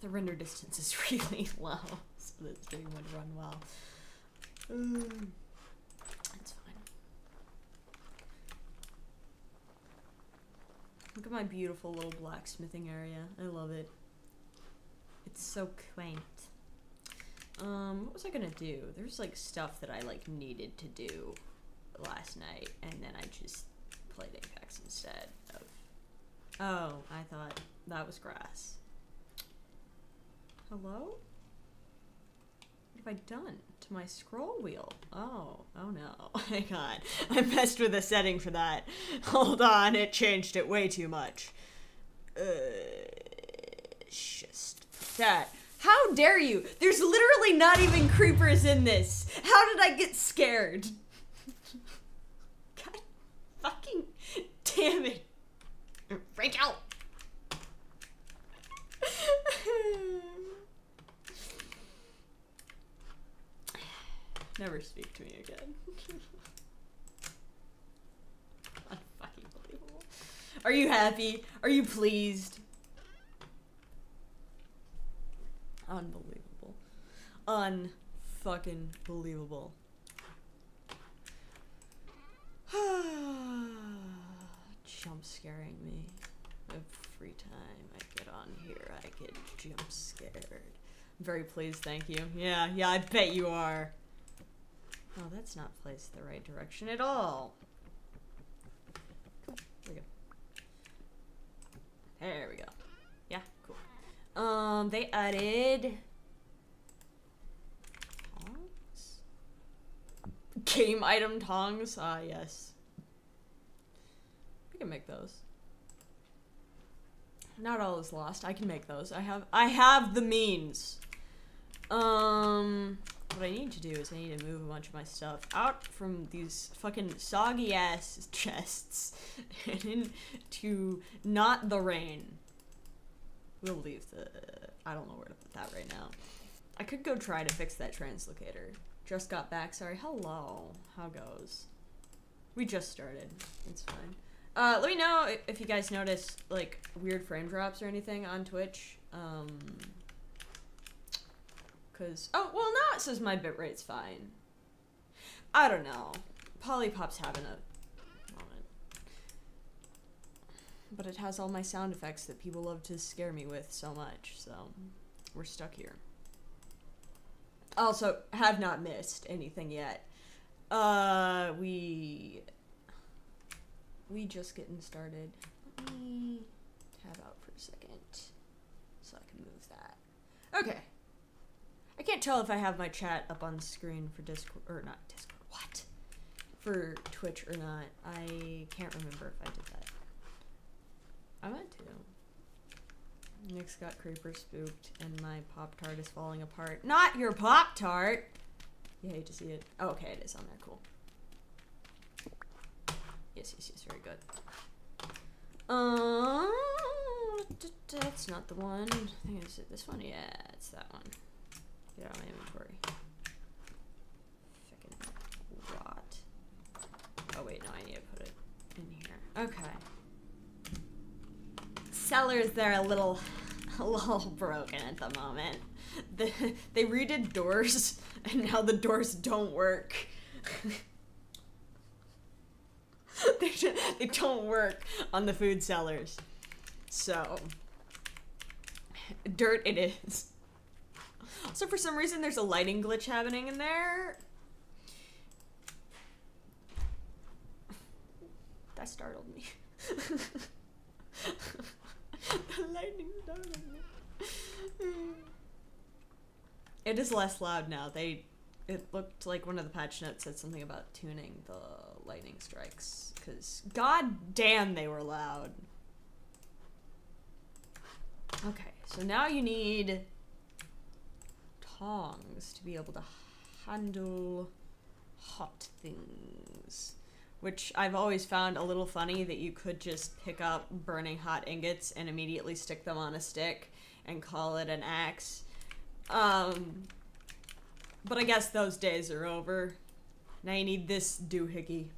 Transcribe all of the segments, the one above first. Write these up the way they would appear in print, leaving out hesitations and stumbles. The render distance is really low, so this thing would run well. It's fine. Look at my beautiful little blacksmithing area. I love it. It's so quaint. What was I gonna do? There's like stuff that I like needed to do last night, and then I just played Apex instead of... Oh, I thought that was grass. Hello? What have I done to my scroll wheel? Oh no. Oh my god. I messed with the setting for that. Hold on, it changed it way too much. Just that. How dare you? There's literally not even creepers in this. How did I get scared? God fucking damn it. Break out. Never speak to me again. Unfucking believable. Are you happy? Are you pleased? Unbelievable. Unfucking believable. Jump scaring me. Every time I get on here, I get jump scared. I'm very pleased, thank you. Yeah, I bet you are. Oh, that's not placed the right direction at all. Cool. There we go. There we go. Yeah, cool. They added... Tongs? Game item tongs? Ah, yes. We can make those. Not all is lost. I can make those. I have the means. What I need to do is I need to move a bunch of my stuff out from these fucking soggy ass chests and into not the rain. We'll leave the... I don't know where to put that right now. I could go try to fix that translocator. Just got back, sorry. Hello. How goes? We just started. It's fine. Let me know if you guys notice, like, weird frame drops or anything on Twitch. Oh, well, now it says my bitrate's fine. I don't know. Polypop's having a moment. But it has all my sound effects that people love to scare me with so much, so we're stuck here. Also, have not missed anything yet. We just getting started. Let me tab out for a second so I can move that. Okay. I can't tell if I have my chat up on screen for Discord, or not Discord, what? For Twitch or not. I can't remember if I did that. I meant to. Nyx got creeper spooked and my Pop-Tart is falling apart. Not your Pop-Tart! You hate to see it. Oh, okay, it is on there, cool. Yes, very good. That's not the one. I think it's this one. Yeah, it's that one. Get out of my inventory. Fucking rot. Oh wait, no, I need to put it in here. Okay. Cellars, they're a little broken at the moment. They redid doors, and now the doors don't work. They don't work on the food cellars. So, dirt it is. So for some reason there's a lighting glitch happening in there. That startled me. The lightning startled me. It is less loud now. It looked like one of the patch notes said something about tuning the lightning strikes, because god damn they were loud. Okay, so now you need tongs to be able to handle hot things, which I've always found a little funny that you could just pick up burning hot ingots and immediately stick them on a stick and call it an axe. But I guess those days are over. Now you need this doohickey.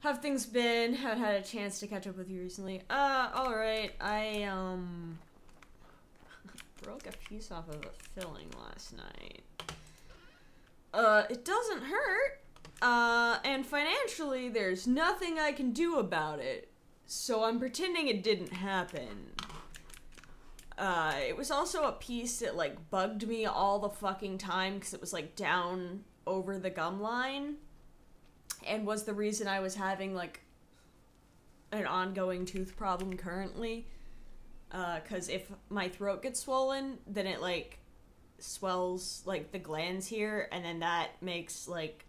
How have things been? Haven't had a chance to catch up with you recently. Alright, I piece off of a filling last night. It doesn't hurt. And financially, there's nothing I can do about it. So I'm pretending it didn't happen. It was also a piece that, like, bugged me all the fucking time because it was, like, down over the gum line. And was the reason I was having, like, an ongoing tooth problem currently. Because if my throat gets swollen, then it, like, swells, like, the glands here. And then that makes, like,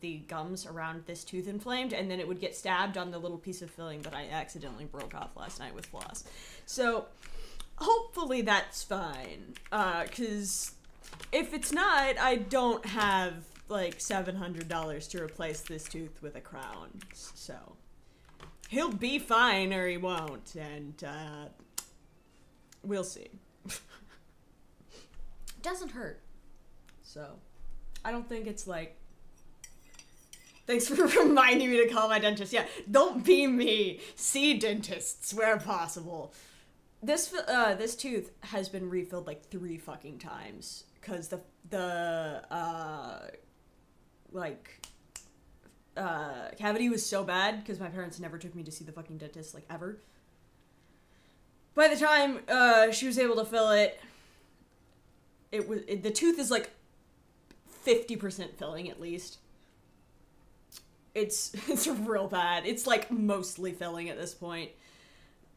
the gums around this tooth inflamed, and then it would get stabbed on the little piece of filling that I accidentally broke off last night with floss. So, hopefully that's fine, because if it's not, I don't have, like, $700 to replace this tooth with a crown, so. He'll be fine, or he won't, and, we'll see. Doesn't hurt, so. I don't think it's, like, thanks for reminding me to call my dentist. Yeah, don't be me. See dentists where possible. This tooth has been refilled like 3 fucking times because the cavity was so bad because my parents never took me to see the fucking dentist like ever. By the time she was able to fill it, the tooth is like 50% filling at least. It's real bad. It's, like, mostly filling at this point.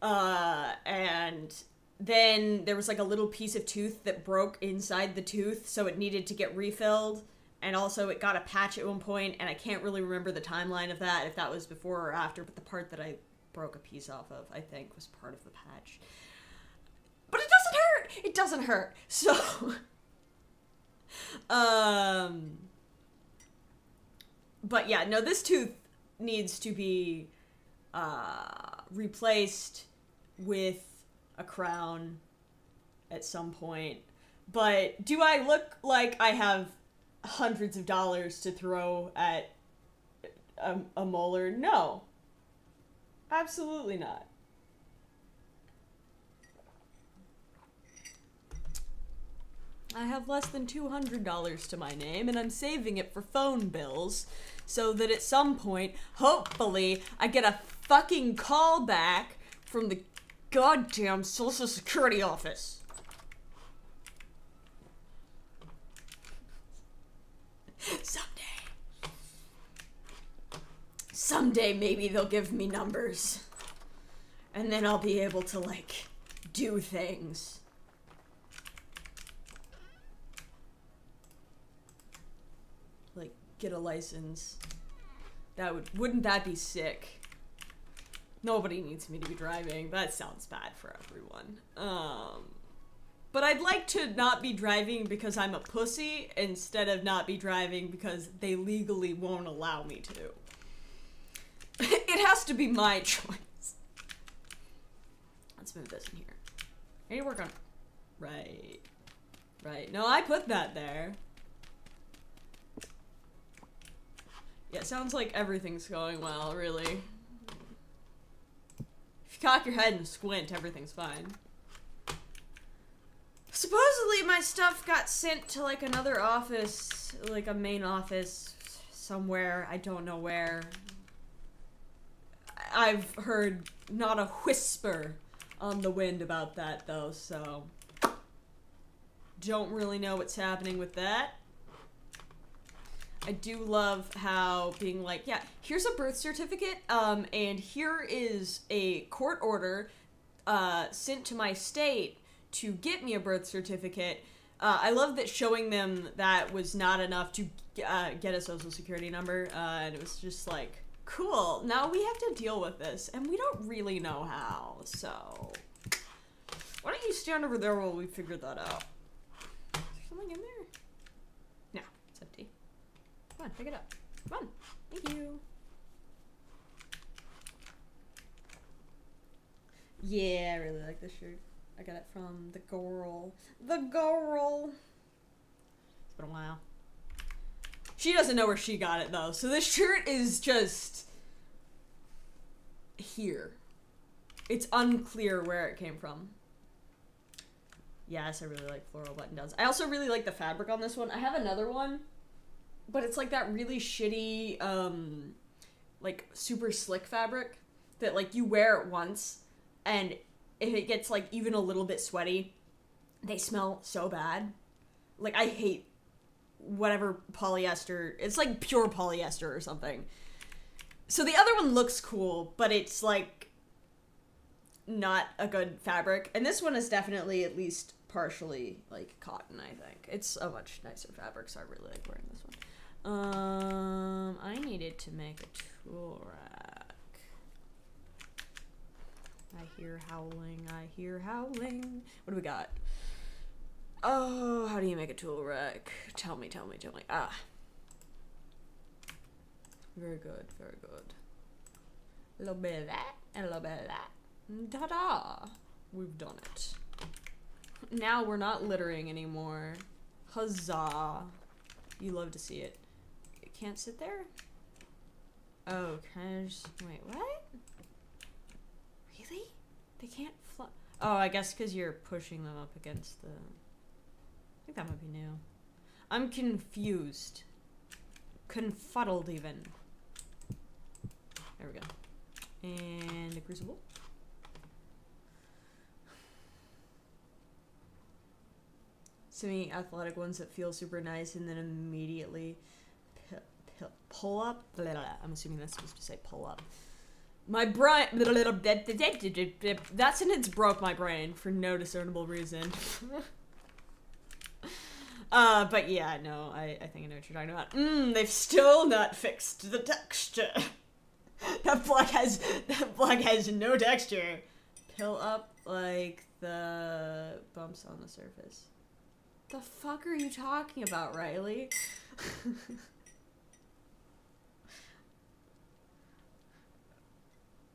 And then there was, like, a little piece of tooth that broke inside the tooth, so it needed to get refilled. And also it got a patch at one point, and I can't really remember the timeline of that, if that was before or after, but the part that I broke a piece off of, I think, was part of the patch. But it doesn't hurt! It doesn't hurt! So, but yeah, no, this tooth needs to be replaced with a crown at some point. But do I look like I have hundreds of dollars to throw at a molar? No. Absolutely not. I have less than $200 to my name, and I'm saving it for phone bills, so that at some point, hopefully, I get a fucking call back from the goddamn Social Security office. Someday. Someday, maybe they'll give me numbers. And then I'll be able to, like, do things. Get a license. Wouldn't that be sick? Nobody needs me to be driving. That sounds bad for everyone. But I'd like to not be driving because I'm a pussy instead of not be driving because they legally won't allow me to. It has to be my choice. Let's move this in here. I need to work on it. Right. Right. No, I put that there. Yeah, it sounds like everything's going well, really. If you cock your head and squint, everything's fine. Supposedly my stuff got sent to, like, another office, like a main office somewhere. I don't know where. I've heard not a whisper on the wind about that, though, so don't really know what's happening with that. I do love how being like, yeah, here's a birth certificate, and here is a court order sent to my state to get me a birth certificate. I love that showing them that was not enough to get a social security number, and it was just like, cool, now we have to deal with this, and we don't really know how, so why don't you stand over there while we figure that out? Is there something in there? No, it's empty. Come on, pick it up. Come on. Thank you. Yeah, I really like this shirt. I got it from the girl. The girl! It's been a while. She doesn't know where she got it, though, so this shirt is just here. It's unclear where it came from. Yes, I really like floral button downs. I also really like the fabric on this one. I have another one, but it's like that really shitty, like super slick fabric that like you wear it once and if it gets like even a little bit sweaty, they smell so bad. Like I hate whatever polyester, it's like pure polyester or something. So the other one looks cool, but it's like not a good fabric. And this one is definitely at least partially like cotton, I think. It's a much nicer fabric, so I really like wearing this one. I needed to make a tool rack. I hear howling, I hear howling. What do we got? Oh, how do you make a tool rack? Tell me, tell me, tell me. Ah. Very good, very good. A little bit of that, and a little bit of that. Ta-da! We've done it. Now we're not littering anymore. Huzzah. You love to see it. It can't sit there? Oh, can I just... Wait, what? Really? They can't fly... Oh, I guess because you're pushing them up against the... I think that might be new. I'm confused. Confuddled, even. There we go. And a crucible. Semi athletic ones that feel super nice and then immediately pull up. Blah, blah. I'm assuming that's supposed to say pull up. My brain. That sentence broke my brain for no discernible reason. But yeah, no, I think I know what you're talking about. They've still not fixed the texture. that block has no texture. Pill up like the bumps on the surface. The fuck are you talking about, Riley?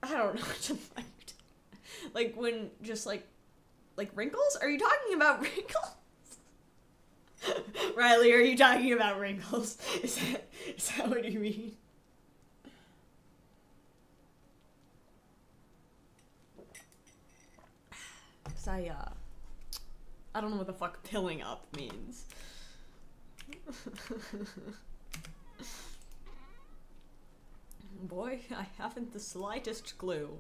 I don't know what to find. Like when just like wrinkles? Are you talking about wrinkles? Riley, are you talking about wrinkles? Is that what you mean? Cause I don't know what the fuck pilling up means. Boy, I haven't the slightest clue.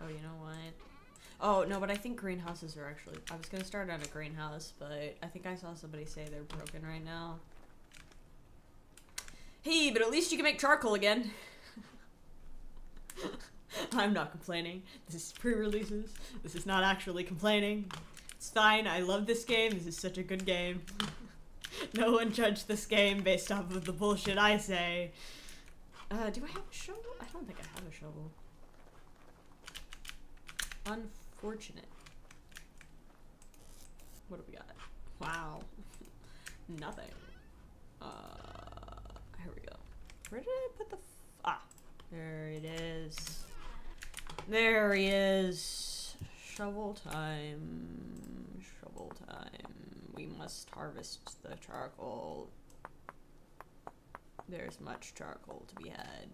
Oh, you know what? Oh, no, but I think greenhouses are actually... I was gonna start on a greenhouse, but I think I saw somebody say they're broken right now. Hey, but at least you can make charcoal again. I'm not complaining. This is pre-releases. This is not actually complaining. It's fine. I love this game. This is such a good game. No one judged this game based off of the bullshit I say. Do I have a shovel? I don't think I have a shovel. Unfortunate. What do we got? Wow. Nothing. Here we go. Where did I put the... Ah. There it is. There he is. Shovel time. Shovel time. We must harvest the charcoal. There's much charcoal to be had.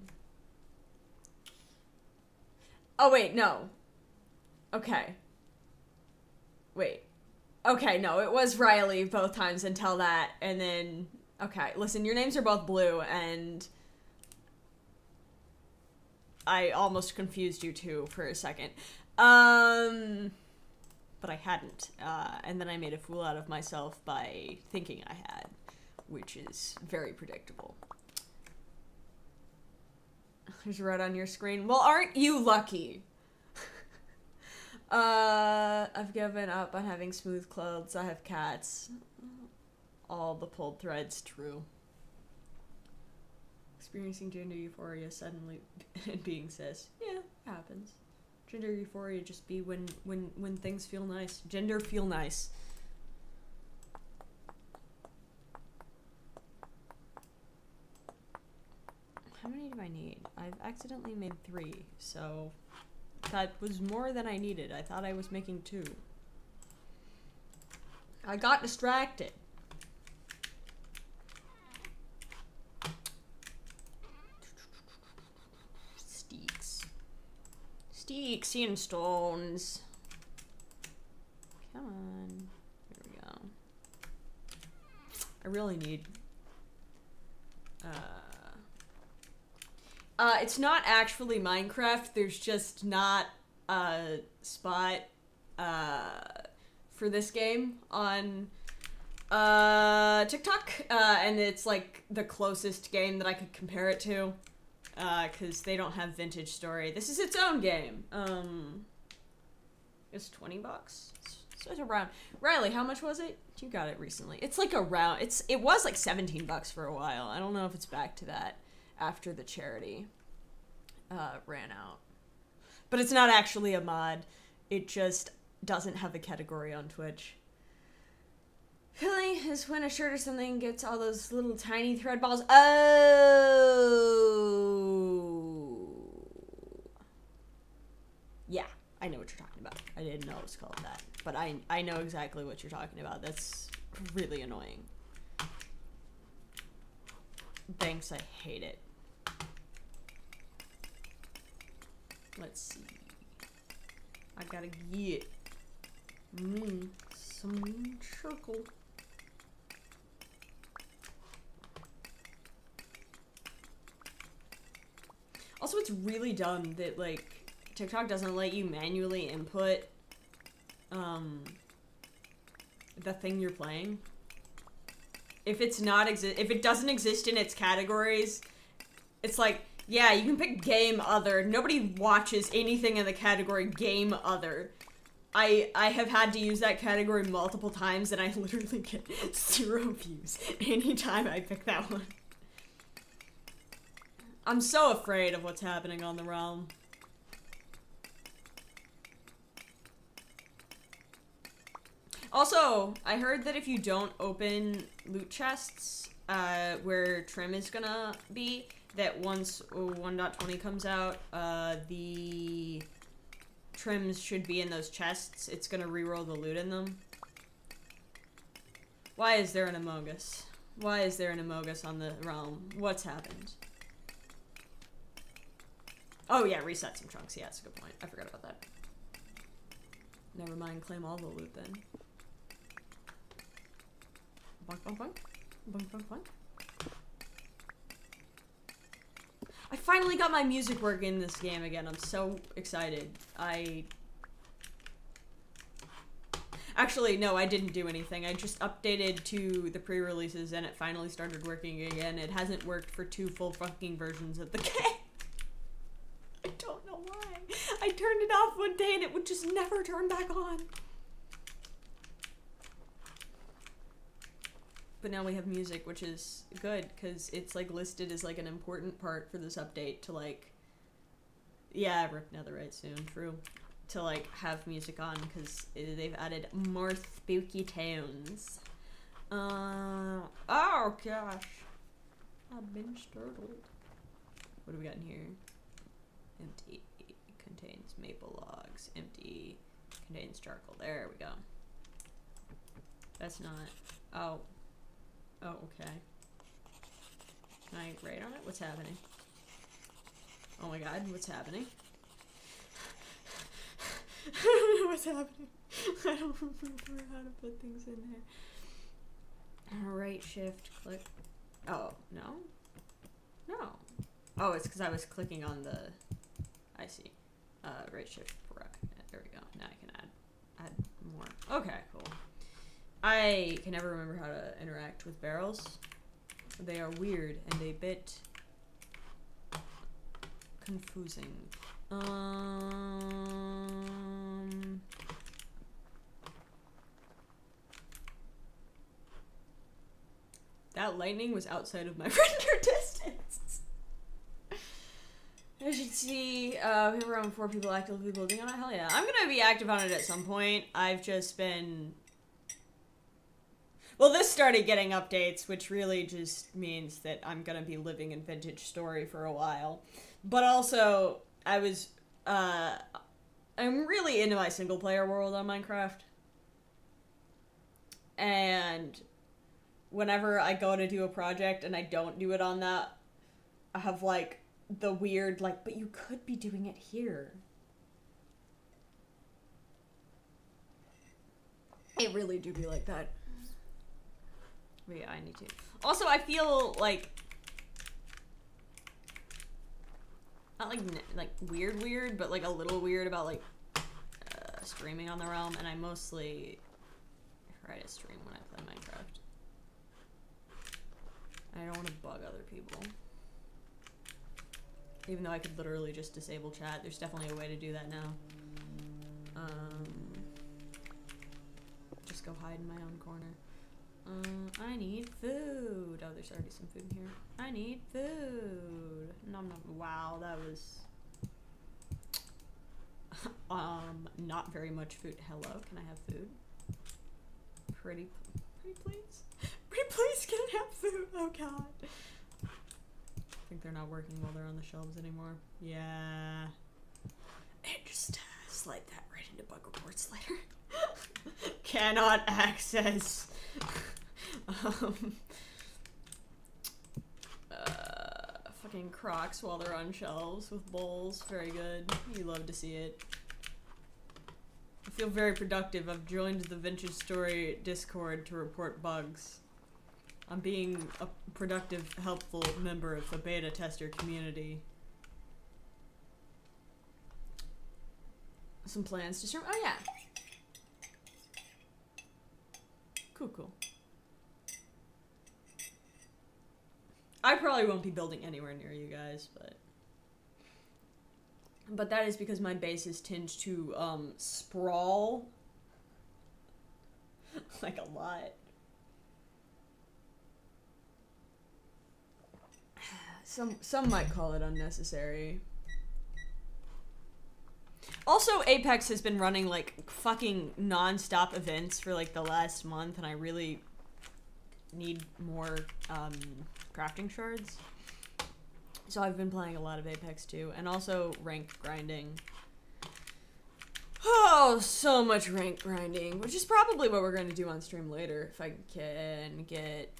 Oh, wait, no. Okay. Wait. Okay, no, it was Riley both times until that, and then... Okay, listen, your names are both blue, and... I almost confused you two for a second. But I hadn't. And then I made a fool out of myself by thinking I had, which is very predictable. There's red on your screen. Well, aren't you lucky? I've given up on having smooth clothes. I have cats. All the pulled threads true. Experiencing gender euphoria suddenly and being cis. Yeah, it happens. Gender euphoria just be when things feel nice. Gender feel nice. How many do I need? I've accidentally made 3, so that was more than I needed. I thought I was making 2. I got distracted. Sticks and stones. Come on. There we go. I really need... it's not actually Minecraft. There's just not a spot for this game on TikTok, and it's like the closest game that I could compare it to, because they don't have Vintage Story. This is its own game. It's $20. So it's around. Riley, how much was it? You got it recently. It's like around. It was like $17 for a while. I don't know if it's back to that after the charity ran out. But it's not actually a mod. It just doesn't have a category on Twitch. Filling is when a shirt or something gets all those little tiny thread balls. Oh! Yeah, I know what you're talking about. I didn't know it was called that. But I know exactly what you're talking about. That's really annoying. Thanks, I hate it. Let's see. I gotta get me some charcoal. Also, it's really dumb that, like, TikTok doesn't let you manually input, the thing you're playing. If it's not if it doesn't exist in its categories, it's like, yeah, you can pick game other. Nobody watches anything in the category game other. I have had to use that category multiple times, and I literally get 0 views anytime I pick that one. I'm so afraid of what's happening on the realm. Also, I heard that if you don't open loot chests, where Trim is gonna be, that once 1.20 comes out, the Trims should be in those chests. It's gonna reroll the loot in them. Why is there an Among Us? Why is there an Among Us on the realm? What's happened? Oh yeah, reset some chunks. Yeah, that's a good point. I forgot about that. Never mind, claim all the loot then. Bonk, bonk, bonk. Bonk, bonk, bonk. I finally got my music work in this game again. I'm so excited. Actually, no, I didn't do anything. I just updated to the pre-releases and it finally started working again. It hasn't worked for 2 full fucking versions of the game. I don't know why. I turned it off one day and it would just never turn back on. But now we have music, which is good, because it's, like, listed as, like, an important part for this update to, like... Yeah, rip netherite soon, true. To, like, have music on, because they've added more spooky tones. Oh, gosh. I've been startled. What do we got in here? Empty. Contains maple logs. Empty. Contains charcoal. There we go. That's not... Oh... Oh, okay. Can I write on it? What's happening? Oh my god, what's happening? I don't know what's happening. I don't remember how to put things in there. Right shift, click. Oh, no? No. Oh, it's because I was clicking on the... I see. Right shift, there we go. Now I can add more. Okay, cool. I can never remember how to interact with barrels. They are weird and a bit confusing. That lightning was outside of my render distance. As you can see, we have around 4 people actively building on it. Hell yeah. I'm gonna be active on it at some point. I've just been... Well, this started getting updates, which really just means that I'm gonna be living in Vintage Story for a while. But also, I'm really into my single-player world on Minecraft. And whenever I go to do a project and I don't do it on that, I have, like, the weird, like, but you could be doing it here. It really do be like that. But yeah, I need to. Also, I feel like not like weird, but like a little weird about like streaming on the realm, and I mostly try to stream when I play Minecraft. I don't want to bug other people. Even though I could literally just disable chat, there's definitely a way to do that now. Just go hide in my own corner. I need food. Oh, there's already some food in here. I need food. Nom nom. Wow, that was not very much food. Hello, can I have food? Pretty please? Pretty please can I have food? Oh god. I think they're not working while they're on the shelves anymore. Yeah. It just slide that right into bug reports later. Cannot access. Fucking Crocs while they're on shelves with bowls. Very good. You love to see it. I feel very productive. I've joined the Vintage Story Discord to report bugs. I'm being a productive, helpful member of the beta tester community. Some plans to stream. Oh yeah. Cool. I probably won't be building anywhere near you guys, but that is because my bases tend to sprawl like a lot. Some might call it unnecessary. Also, Apex has been running like fucking non-stop events for like the last month, and I really need more crafting shards. So I've been playing a lot of Apex too, and also rank grinding. Oh, so much rank grinding, which is probably what we're going to do on stream later if I can get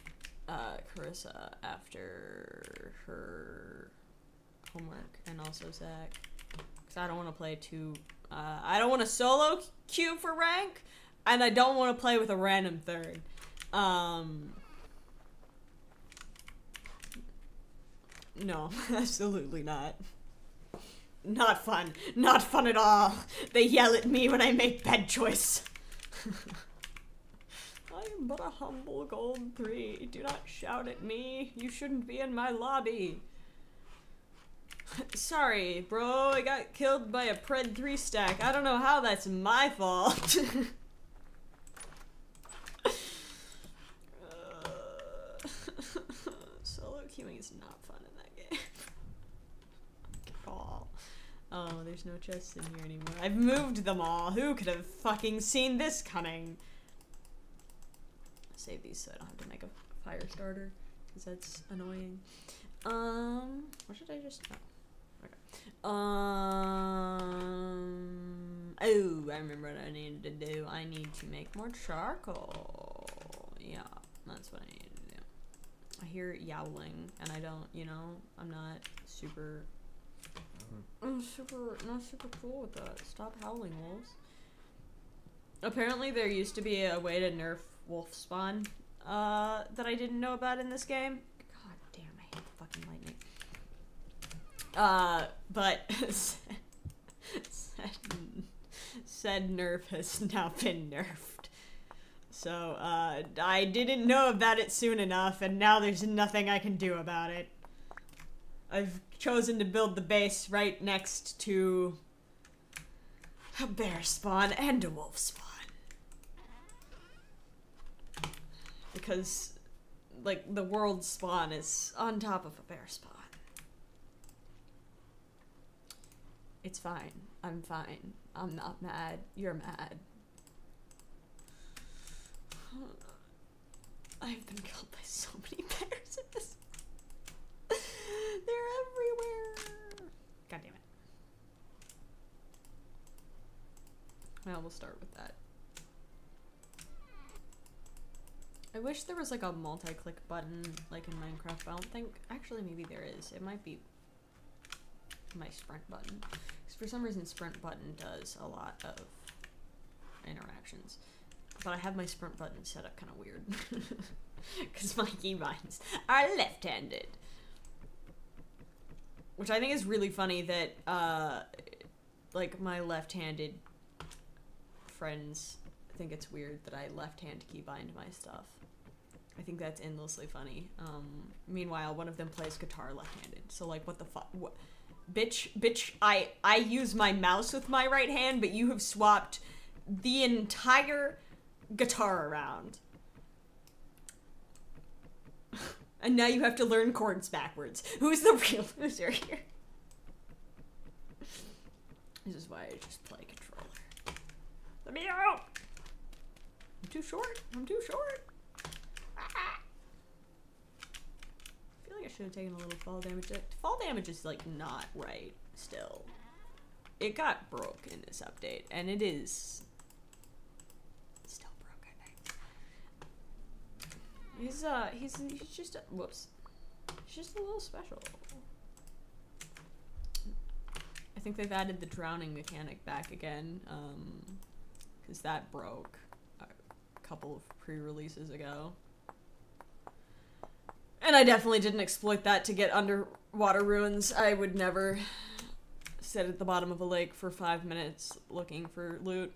Carissa after her homework, and also Zach. I don't want to play too, I don't want to solo queue for rank, and I don't want to play with a random third. No, absolutely not. Not fun. Not fun at all. They yell at me when I make bad choice. I am but a humble gold 3. Do not shout at me. You shouldn't be in my lobby. Sorry, bro, I got killed by a Pred 3 stack. I don't know how that's my fault. Solo queuing is not fun in that game. At all. Oh, there's no chests in here anymore. I've moved them all. Who could have fucking seen this coming? Save these so I don't have to make a fire starter, because that's annoying. What should I just... Oh. Okay. Oh, I remember what I needed to do. I need to make more charcoal. Yeah, that's what I need to do. I hear yowling, and I don't, you know, I'm not super... I'm not super cool with that. Stop howling, wolves. Apparently there used to be a way to nerf wolf spawn, that I didn't know about in this game. Lightning. But said nerf has now been nerfed. So, I didn't know about it soon enough, and now there's nothing I can do about it. I've chosen to build the base right next to a bear spawn and a wolf spawn. Because... like, the world spawn is on top of a bear spawn. It's fine. I'm fine. I'm not mad. You're mad. I've been killed by so many bears at this point. They're everywhere. God damn it. Well, we'll start with that. I wish there was like a multi-click button like in Minecraft, but I don't think, actually maybe there is. It might be my sprint button. Because for some reason sprint button does a lot of interactions. but I have my sprint button set up kind of weird because my keybinds are left-handed, which I think is really funny that like my left-handed friends think it's weird that I left-hand keybind my stuff. I think that's endlessly funny. Meanwhile, one of them plays guitar left-handed, so like, what the fuck? Bitch, I use my mouse with my right hand, but you have swapped the entire guitar around. And now you have to learn chords backwards. Who's the real loser here? This is why I just play controller. Let me out! I'm too short, I'm too short. Ah. I feel like I should have taken a little fall damage. Fall damage is like not right still. It got broke in this update, and it is still broke, I think. He's just a, whoops. He's just a little special. I think they've added the drowning mechanic back again, because that broke a couple of pre-releases ago. And I definitely didn't exploit that to get underwater ruins. I would never sit at the bottom of a lake for 5 minutes looking for loot.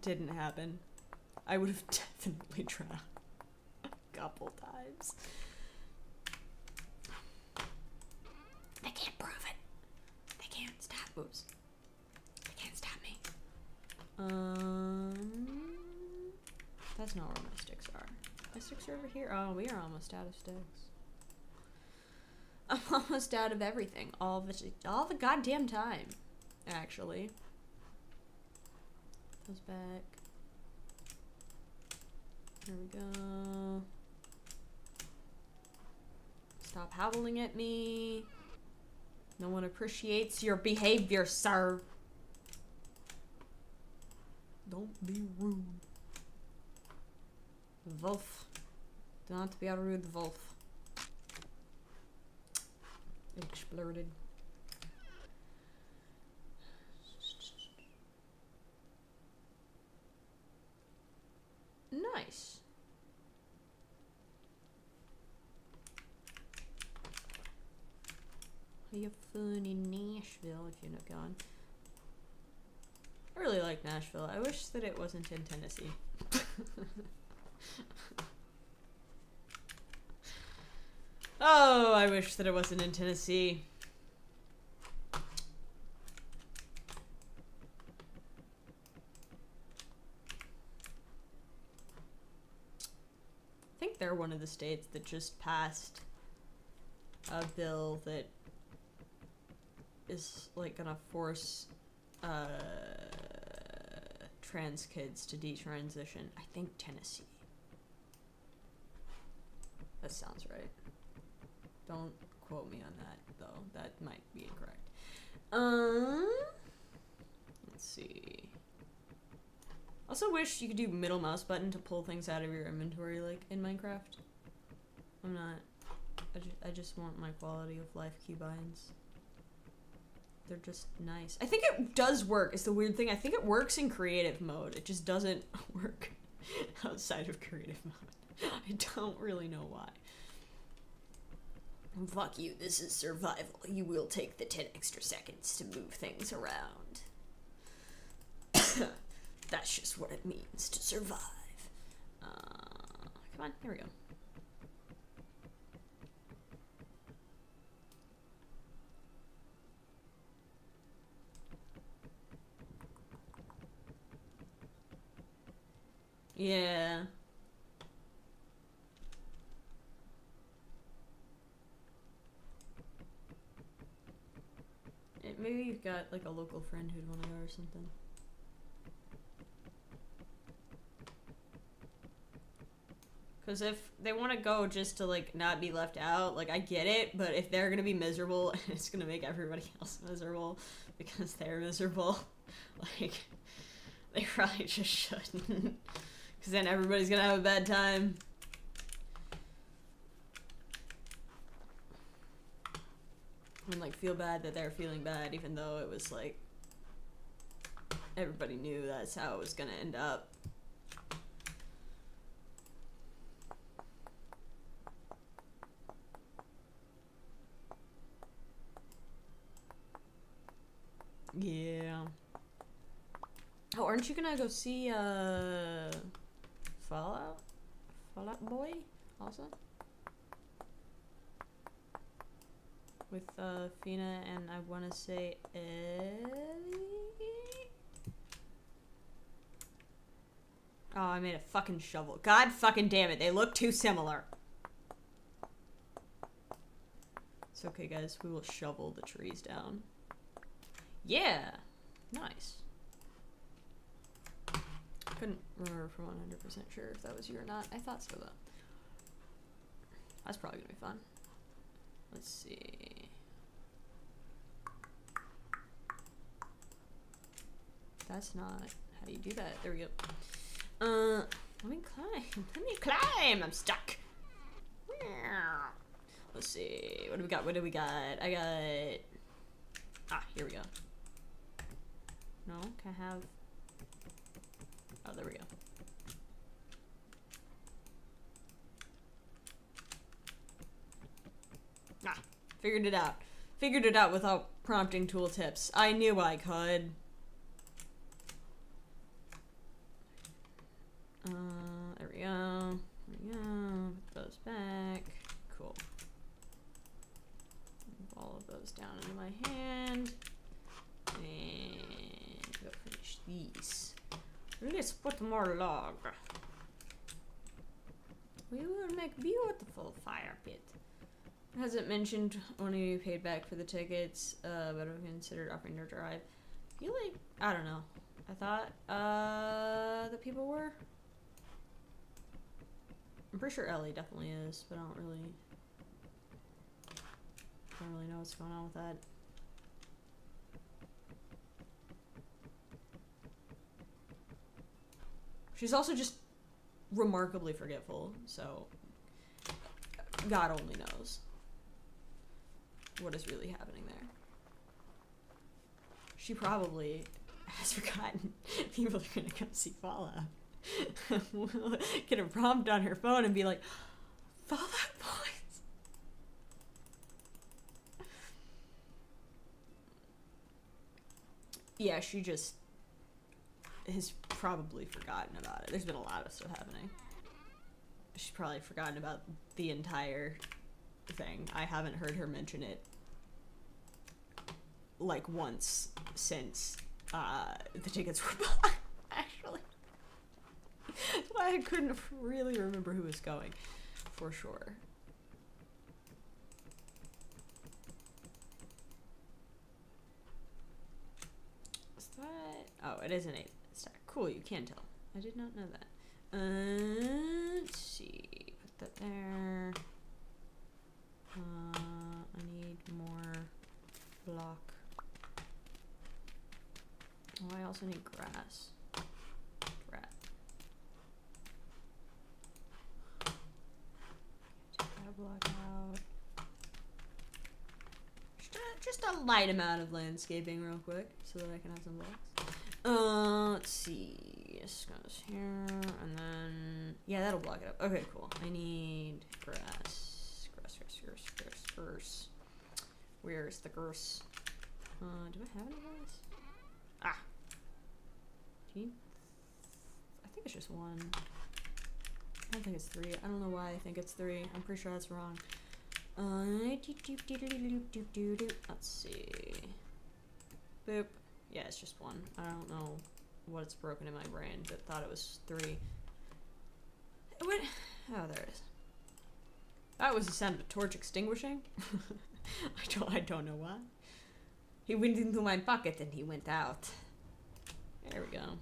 Didn't happen. I would have definitely drowned a couple times. They can't prove it. They can't stop. Oops. They can't stop me. That's not where my sticks are. My sticks are over here. Oh, we are almost out of sticks. I'm almost out of everything. All the goddamn time, actually. Those back. There we go. Stop howling at me. No one appreciates your behavior, sir. Don't be rude. Wolf. Do not be a rude wolf. Exploded. Nice. Have fun in Nashville if you're not gone. I really like Nashville. I wish that it wasn't in Tennessee. Oh, I wish that it wasn't in Tennessee. I think they're one of the states that just passed a bill that is like gonna force trans kids to detransition. I think Tennessee. That sounds right. Don't quote me on that, though. That might be incorrect. Let's see. Also wish you could do middle mouse button to pull things out of your inventory, like in Minecraft. I'm not. I just want my quality of life keybinds. They're just nice. I think it does work. It's the weird thing. I think it works in creative mode. It just doesn't work outside of creative mode. I don't really know why. Fuck you, this is survival. You will take the 10 extra seconds to move things around. That's just what it means to survive. Come on, here we go. Yeah. Maybe you've got like a local friend who'd want to go or something. Cause if they want to go just to like not be left out, like I get it, but if they're gonna be miserable, it's gonna make everybody else miserable because they're miserable. Like, they probably just shouldn't. Cause then everybody's gonna have a bad time. And like feel bad that they're feeling bad, even though it was like everybody knew that's how it was gonna end up. Yeah. Oh, aren't you gonna go see Fallout? Fallout Boy also? With Fina and I wanna say Ellie? Oh, I made a fucking shovel. God fucking damn it, they look too similar. It's okay, guys. We will shovel the trees down. Yeah! Nice. Couldn't remember for 100% sure if that was you or not. I thought so, though. That's probably gonna be fun. Let's see. That's not... How do you do that? There we go. Let me climb. Let me climb! I'm stuck! Let's see. What do we got? What do we got? I got... Ah, here we go. No? Can I have... Oh, there we go. Ah, figured it out. Figured it out without prompting tooltips. I knew I could. There we go. There we go. Put those back. Cool. Move all of those down into my hand. And go finish these. Let's put more log. We will make beautiful fire pit. Hasn't mentioned when you paid back for the tickets, but I've considered offering to drive. You like, I don't know. I thought, the people were. I'm pretty sure Ellie definitely is, but I don't really know what's going on with that. She's also just remarkably forgetful, so God only knows what is really happening there. She probably has forgotten people are gonna come see Fallout. Get a prompt on her phone and be like, Fallout Boys. Yeah, she just has probably forgotten about it. There's been a lot of stuff happening. She's probably forgotten about the entire thing. I haven't heard her mention it like once since the tickets were bought, actually. I couldn't really remember who was going, for sure. Is that... Oh, it is an 8 stack. Cool, you can tell. I did not know that. Let's see. Put that there. I need more block. Oh, I also need grass. Rat. Take that block out. Just a light amount of landscaping real quick so that I can have some blocks. Let's see. This goes here, and then... Yeah, that'll block it up. Okay, cool. I need grass. Grass. Where's the grass? Do I have any grass? Ah! I think it's just one. I don't think it's three. I don't know why I think it's three. I'm pretty sure that's wrong. Let's see. Boop. Yeah, it's just one. I don't know what's broken in my brain, but thought it was three. What? Oh, there it is. That was the sound of a torch extinguishing. I don't know why. He went into my pocket and he went out. There we go.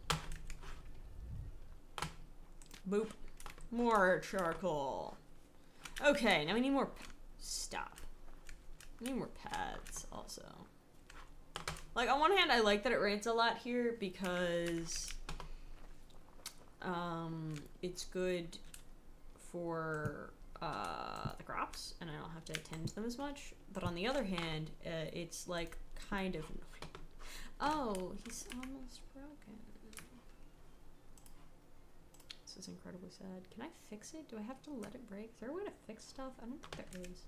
Boop. More charcoal. Okay, now we need more... Stop. We need more pads, also. Like, on one hand, I like that it rains a lot here because it's good for the crops, and I don't have to tend to them as much. But on the other hand, it's, like, kind of annoying. Oh, he's almost broken. This is incredibly sad. Can I fix it? Do I have to let it break? Is there a way to fix stuff? I don't think there is.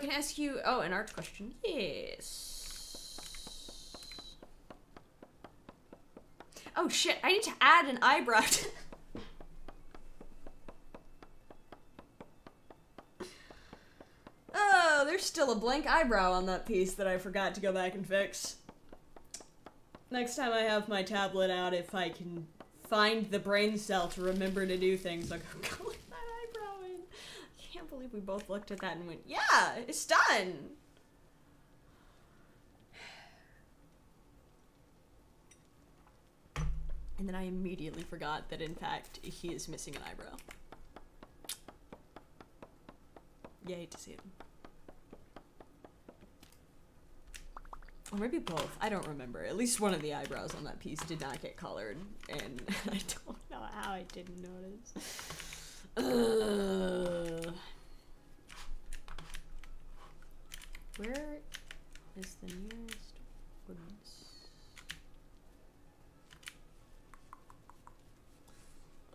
Can I ask you... Oh, an art question. Yes. Oh shit, I need to add an eyebrow. Oh, there's still a blank eyebrow on that piece that I forgot to go back and fix. Next time I have my tablet out, if I can find the brain cell to remember to do things, I'll go look at that eyebrow in. I can't believe we both looked at that and went, yeah, it's done! And then I immediately forgot that, in fact, he is missing an eyebrow. Yeah, I hate to see it. Or maybe both. I don't remember. At least one of the eyebrows on that piece did not get colored, and I don't know how I didn't notice. Where is the nearest woods?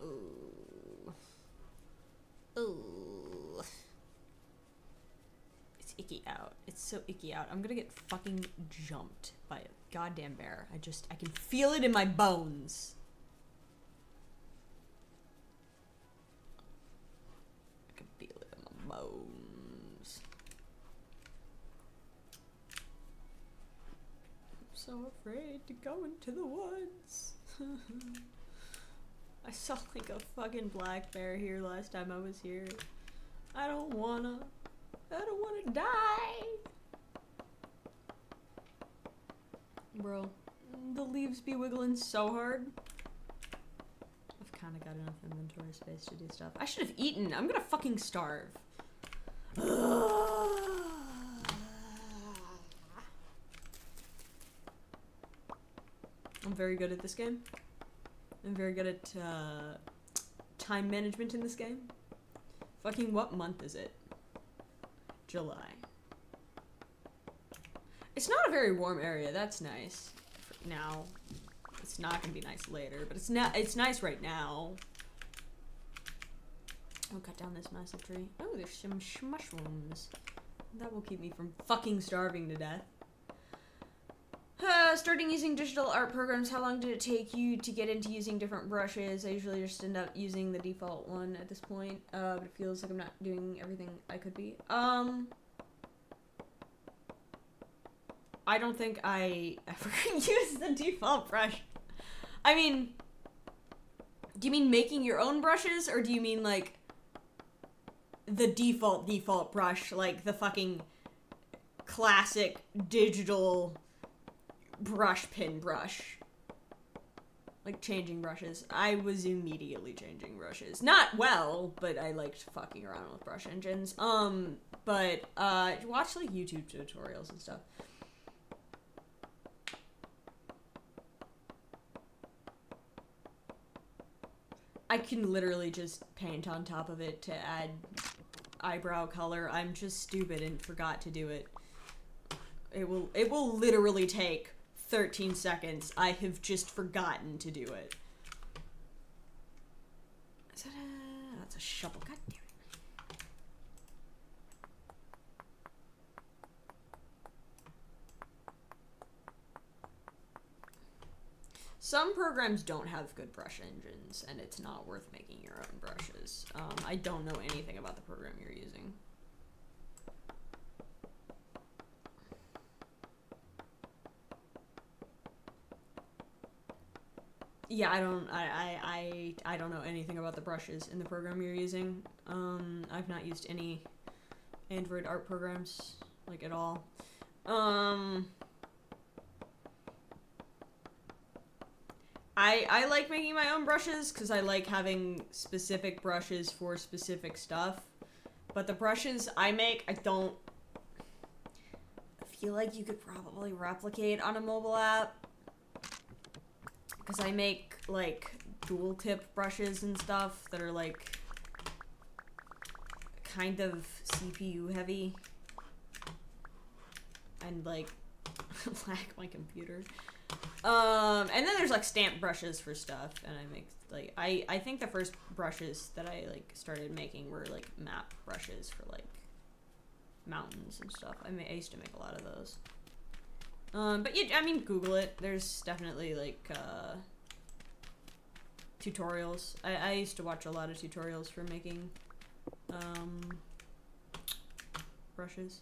Ooh. Ooh. It's icky out. It's so icky out. I'm gonna get fucking jumped by a goddamn bear. I can feel it in my bones. I can feel it in my bones. I'm so afraid to go into the woods. I saw like a fucking black bear here last time I was here. I don't wanna die! Bro, the leaves be wiggling so hard. I've kinda got enough inventory space to do stuff. I should've eaten! I'm gonna fucking starve. I'm very good at this game. I'm very good at, time management in this game. Fucking what month is it? July. It's not a very warm area, that's nice. For now. It's not gonna be nice later, but it's nice right now. I'll cut down this massive tree. Oh, there's some mushrooms. That will keep me from fucking starving to death. Starting using digital art programs, how long did it take you to get into using different brushes? I usually just end up using the default one at this point, but it feels like I'm not doing everything I could be. I don't think I ever used the default brush. I mean, do you mean making your own brushes, or do you mean, like, the default brush, like the fucking classic digital brush pin brush, like changing brushes? I was immediately changing brushes, not well, but I liked fucking around with brush engines. But watch like YouTube tutorials and stuff. I can literally just paint on top of it to add eyebrow color. I'm just stupid and forgot to do it. It will literally take 13 seconds. I have just forgotten to do it. That's a shovel. God damn it. Some programs don't have good brush engines, and it's not worth making your own brushes. I don't know anything about the program you're using. Yeah, I don't know anything about the brushes in the program you're using. I've not used any Android art programs, like, at all. I like making my own brushes, because I like having specific brushes for specific stuff. But the brushes I make, I feel like you could probably replicate on a mobile app. Because I make, like, dual tip brushes and stuff that are, like, kind of CPU heavy. And, like, lack my computer. And then there's, like, stamp brushes for stuff. And I make, like, I think the first brushes that I, like, started making were, like, map brushes for, like, mountains and stuff. I used to make a lot of those. But yeah, I mean, Google it. There's definitely, like, tutorials. I used to watch a lot of tutorials for making brushes.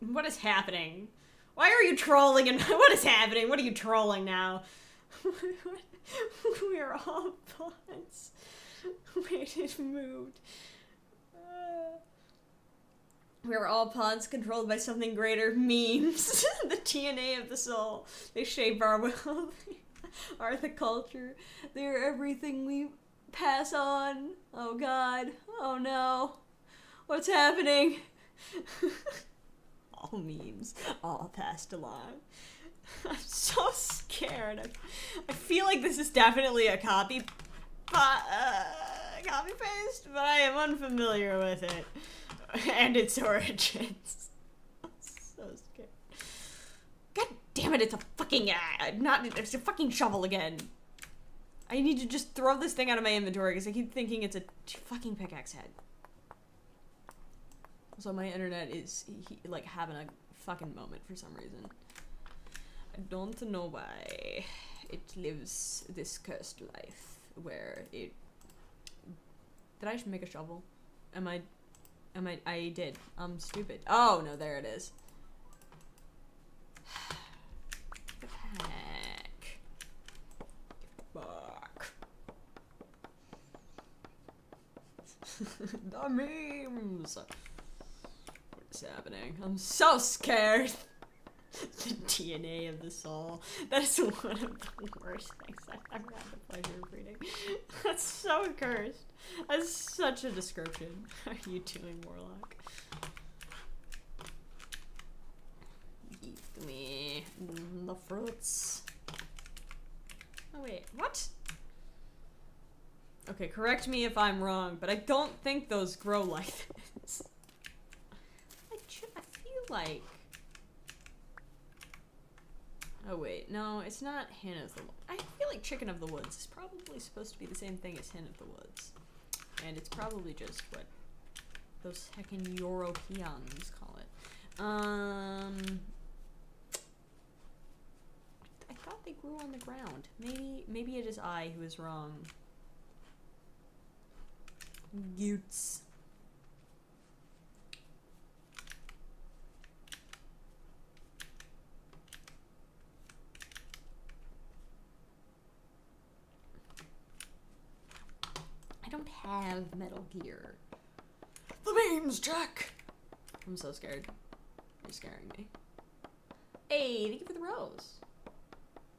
What is happening? Why are you trolling? And what is happening? What are you trolling now? We're all bots. Wait, it moved. We are all pawns controlled by something greater. Memes. The DNA of the soul. They shape our will. They are the culture. They are everything we pass on. Oh god. Oh no. What's happening? All memes. All passed along. I'm so scared. I feel like this is definitely a copy paste, but I am unfamiliar with it. And its origins. I'm so scared. God damn it, it's a fucking it's a fucking shovel again. I need to just throw this thing out of my inventory because I keep thinking it's a fucking pickaxe head. So my internet is like having a fucking moment for some reason. I don't know why it lives this cursed life where it... Did I make a shovel? I did. I'm stupid. Oh, no, there it is. Get back. Get back. The memes! What's happening? I'm so scared! The DNA of the soul. That is one of the worst things I've ever had the pleasure of reading. That's so cursed. That's such a description. How are you doing, Warlock? Give me the fruits. Oh wait, what? Okay, correct me if I'm wrong, but I don't think those grow like this. I feel like... Oh wait, no, it's not Hen of the Woods. I feel like Chicken of the Woods is probably supposed to be the same thing as Hen of the Woods. And it's probably just what those heckin' Europeans call it. I thought they grew on the ground. Maybe it is I who is wrong. Utes. I don't have Metal Gear. The memes, Jack! I'm so scared. You're scaring me. Hey, thank you for the rose.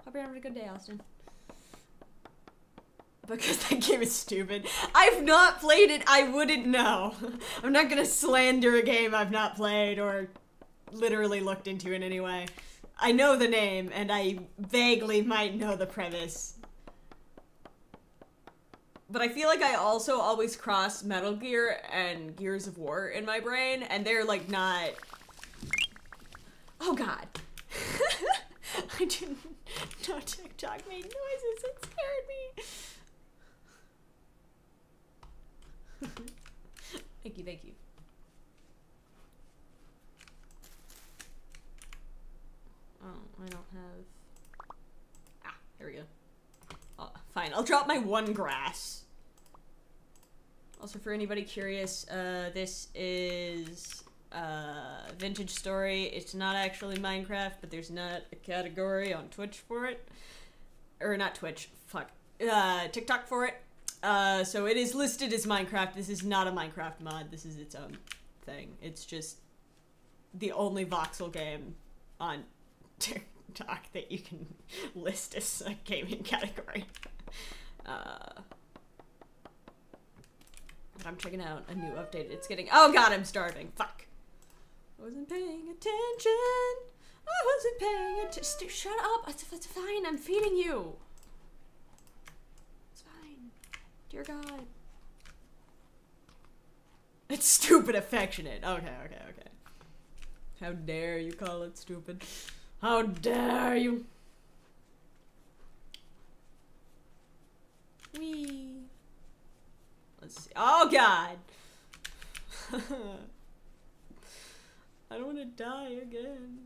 Hope you're having a good day, Austin. Because that game is stupid. I've not played it, I wouldn't know. I'm not gonna slander a game I've not played or literally looked into in any way. I know the name, and I vaguely might know the premise. But I feel like I also always cross Metal Gear and Gears of War in my brain, and they're like not... Oh god. I didn't know TikTok made noises, it scared me. Thank you, thank you. Oh, I don't have... Ah, here we go. Fine, I'll drop my one grass. Also, for anybody curious, this is Vintage Story. It's not actually Minecraft, but there's not a category on Twitch for it. Or not Twitch, fuck. TikTok for it. So it is listed as Minecraft. This is not a Minecraft mod. This is its own thing. It's just the only voxel game on TikTok that you can list as a gaming category. But I'm checking out a new update. It's getting... Oh god, I'm starving. Fuck. I wasn't paying attention. I wasn't paying attention. Shut up. It's fine. I'm feeding you. It's fine. Dear god. It's stupid affectionate. Okay, okay, okay. How dare you call it stupid. How dare you! Wee. Let's see. Oh god! I don't want to die again.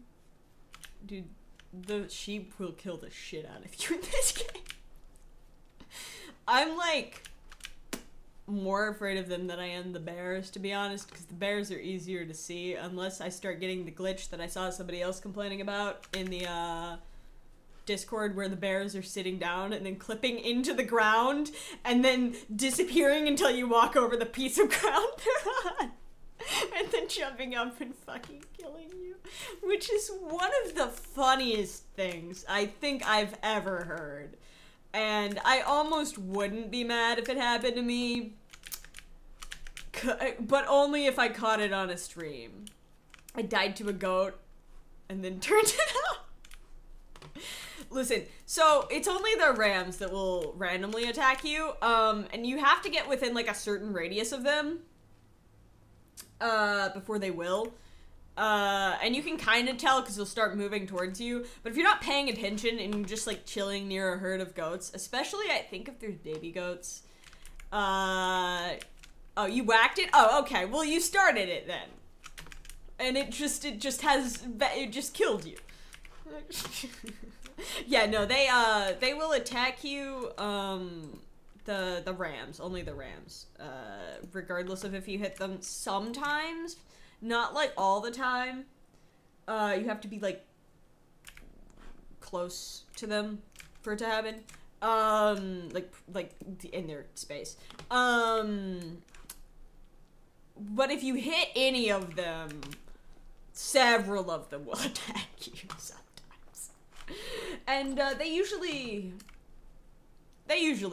Dude, the sheep will kill the shit out of you in this game. I'm like more afraid of them than I am the bears, to be honest, because the bears are easier to see unless I start getting the glitch that I saw somebody else complaining about in the Discord, where the bears are sitting down and then clipping into the ground and then disappearing until you walk over the piece of ground they're on, and then jumping up and fucking killing you, which is one of the funniest things I think I've ever heard. And I almost wouldn't be mad if it happened to me, but only if I caught it on a stream. I died to a goat and then turned it off. Listen, so it's only the rams that will randomly attack you, and you have to get within like a certain radius of them before they will. And you can kind of tell because they'll start moving towards you, but if you're not paying attention and you're just like chilling near a herd of goats, especially I think if there's baby goats, oh, you whacked it? Oh, okay, well you started it then. And it just killed you. Yeah, no, they will attack you, the rams, only the rams, regardless of if you hit them sometimes. Not, like, all the time. You have to be, like, close to them for it to happen. Like in their space. But if you hit any of them, several of them will attack you sometimes. And, they usually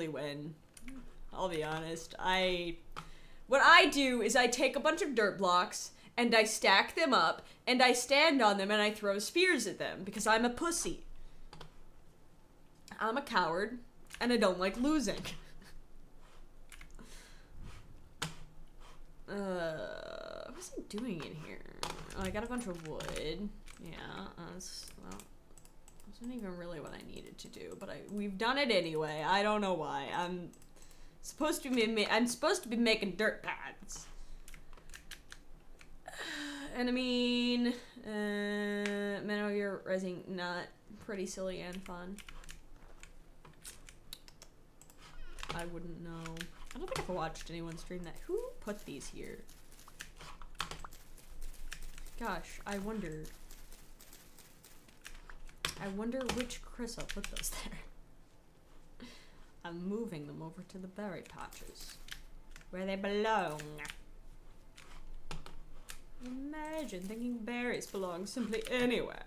win. I'll be honest. What I do is I take a bunch of dirt blocks, and I stack them up, and I stand on them, and I throw spears at them, because I'm a pussy. I'm a coward, and I don't like losing. What's I doing in here? Oh, I got a bunch of wood. Yeah, well, that wasn't even really what I needed to do, but we've done it anyway. I don't know why. I'm supposed to be making dirt paths. And I mean, Metal Gear Rising, not pretty silly and fun. I wouldn't know. I don't think I've watched anyone stream that. Who put these here? Gosh, I wonder. I wonder which Chris'll put those there. I'm moving them over to the berry patches, where they belong. Imagine thinking berries belong simply anywhere.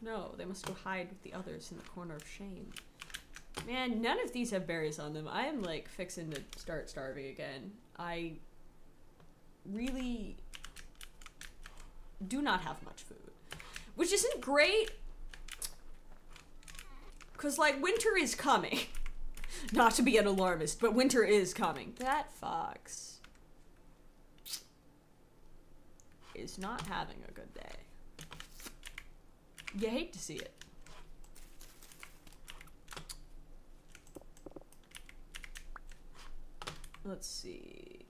No, they must go hide with the others in the corner of shame. Man, none of these have berries on them. I am, like, fixing to start starving again. I really do not have much food. Which isn't great, because, like, winter is coming. Not to be an alarmist, but winter is coming. That fox is not having a good day. You hate to see it. Let's see.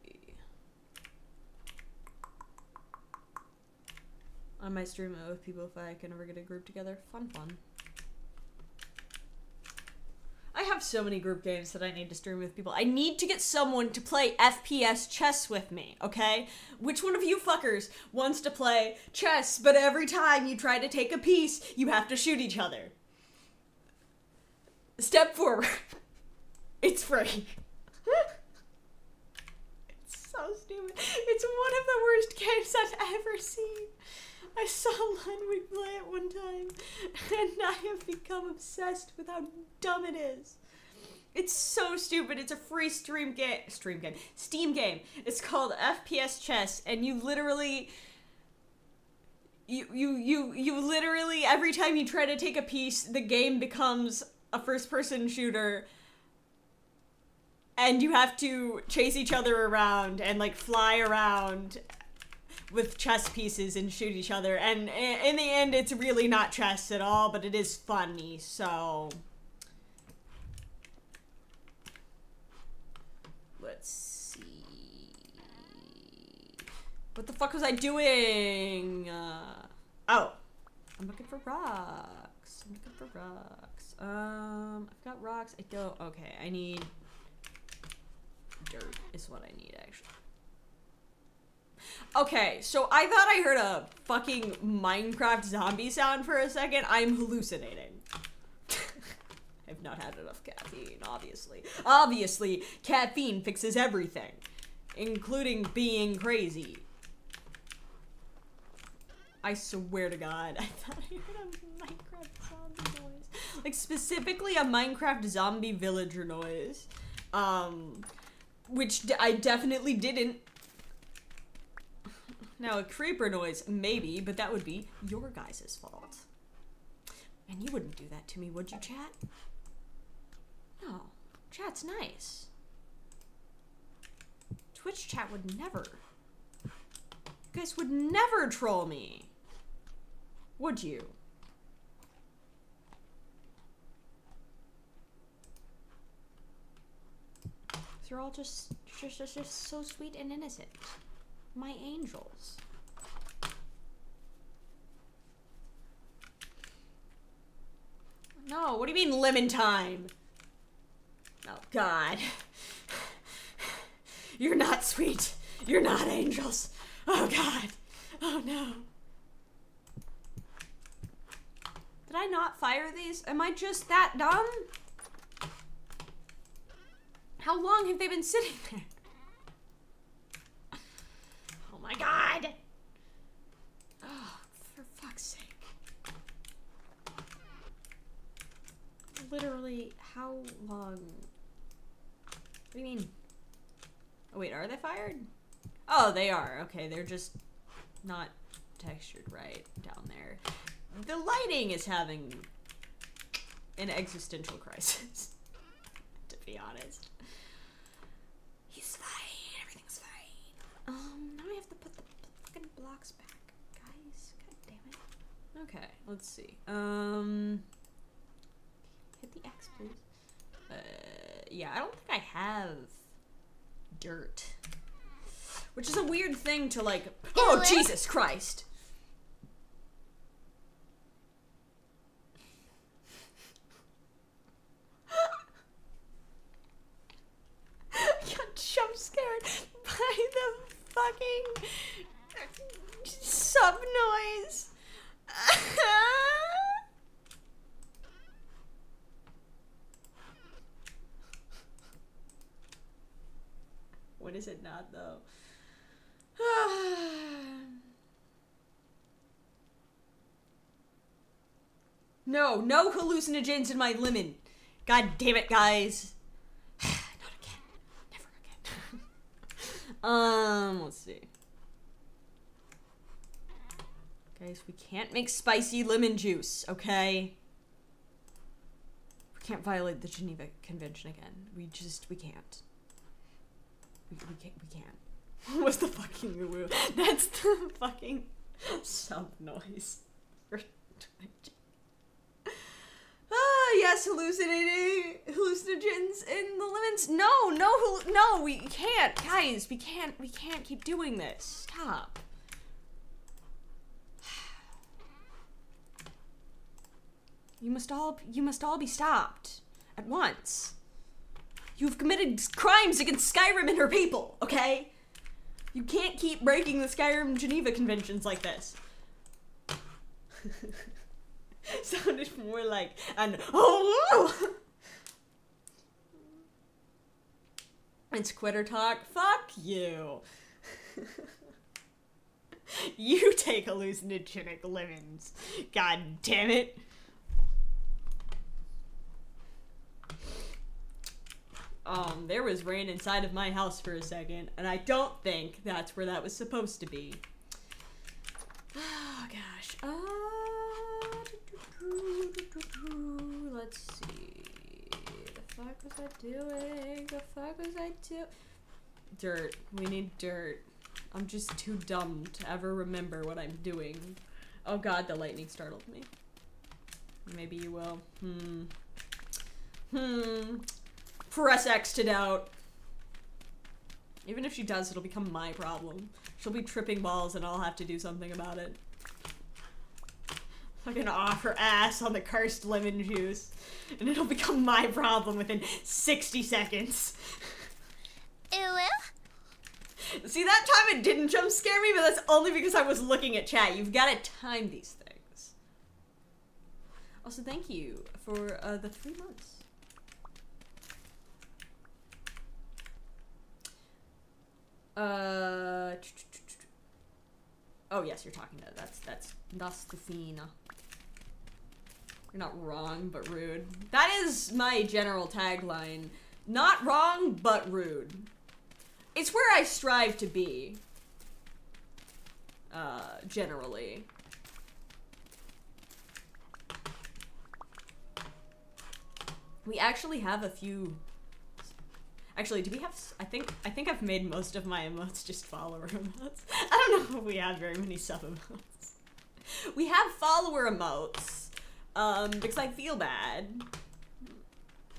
I might stream it with people if I can ever get a group together. Fun. I have so many group games that I need to stream with people. I need to get someone to play FPS chess with me, okay? Which one of you fuckers wants to play chess, but every time you try to take a piece, you have to shoot each other? Step forward. It's free. It's so stupid. It's one of the worst games I've ever seen. I saw Ludwig play it one time, and I have become obsessed with how dumb it is. It's so stupid. It's a free Steam game. It's called FPS Chess, and you literally, you literally, every time you try to take a piece, the game becomes a first-person shooter, and you have to chase each other around and, like, fly around with chess pieces and shoot each other, and in the end it's really not chess at all, but it is funny, so let's see. What the fuck was I doing? Oh. I'm looking for rocks. I'm looking for rocks. I've got rocks. I don't. Okay, I need dirt is what I need, actually. Okay, so I thought I heard a fucking Minecraft zombie sound for a second. I'm hallucinating. I've not had enough caffeine, obviously. Obviously, caffeine fixes everything, including being crazy. I swear to God, I thought I heard a Minecraft zombie noise. Like, specifically a Minecraft zombie villager noise. Which I definitely didn't. Now, a creeper noise, maybe, but that would be your guys' fault. And you wouldn't do that to me, would you, chat? No. Chat's nice. Twitch chat would never. You guys would never troll me. Would you? You're all just so sweet and innocent. My angels. No, what do you mean lemon time? Oh God. You're not sweet. You're not angels. Oh God. Oh no. Did I not fire these? Am I just that dumb? How long have they been sitting there? Oh my God! Oh, for fuck's sake. Literally, how long? What do you mean? Oh wait, are they fired? Oh, they are. Okay, they're just not textured right down there. The lighting is having an existential crisis, to be honest. He's fine. Everything's fine. Now I have to put the fucking blocks back, guys. God damn it. Okay, let's see. Hit the X, please. Yeah, I don't think I have dirt. Which is a weird thing to like. Oh, Jesus Christ! Jump scared by the fucking sub noise. What is it not though? No, no hallucinogens in my lemon. God damn it, guys. Let's see. Guys, we can't make spicy lemon juice, okay? We can't violate the Geneva Convention again. We can't. We can't. What was the fucking woo-woo? That's the fucking sub noise. Yes, hallucinogens in the lemons. No, we can't, guys. We can't keep doing this. Stop. You must all be stopped at once. You've committed crimes against Skyrim and her people, okay? You can't keep breaking the Skyrim Geneva Conventions like this. Sounded more like an oh! It's quitter talk. Fuck you. You take hallucinogenic lemons. God damn it. There was rain inside of my house for a second, and I don't think that's where that was supposed to be. Oh gosh. Let's see. The fuck was I doing? The fuck was I doing? Dirt. We need dirt. I'm just too dumb to ever remember what I'm doing. Oh God, the lightning startled me. Maybe you will. Press X to doubt. Even if she does, it'll become my problem. She'll be tripping balls and I'll have to do something about it. I'm gonna off her ass on the cursed lemon juice, and it'll become my problem within 60 seconds. It will? See, that time it didn't jump scare me, but that's only because I was looking at chat. You've gotta time these things. Also, thank you for the 3 months. Oh yes, you're talking to that's Delphine. You're not wrong, but rude. That is my general tagline. Not wrong, but rude. It's where I strive to be. Generally. We actually have a few... Actually, do we have... I think I've made most of my emotes just follower emotes. I don't know if we have very many sub-emotes. We have follower emotes, because I feel bad.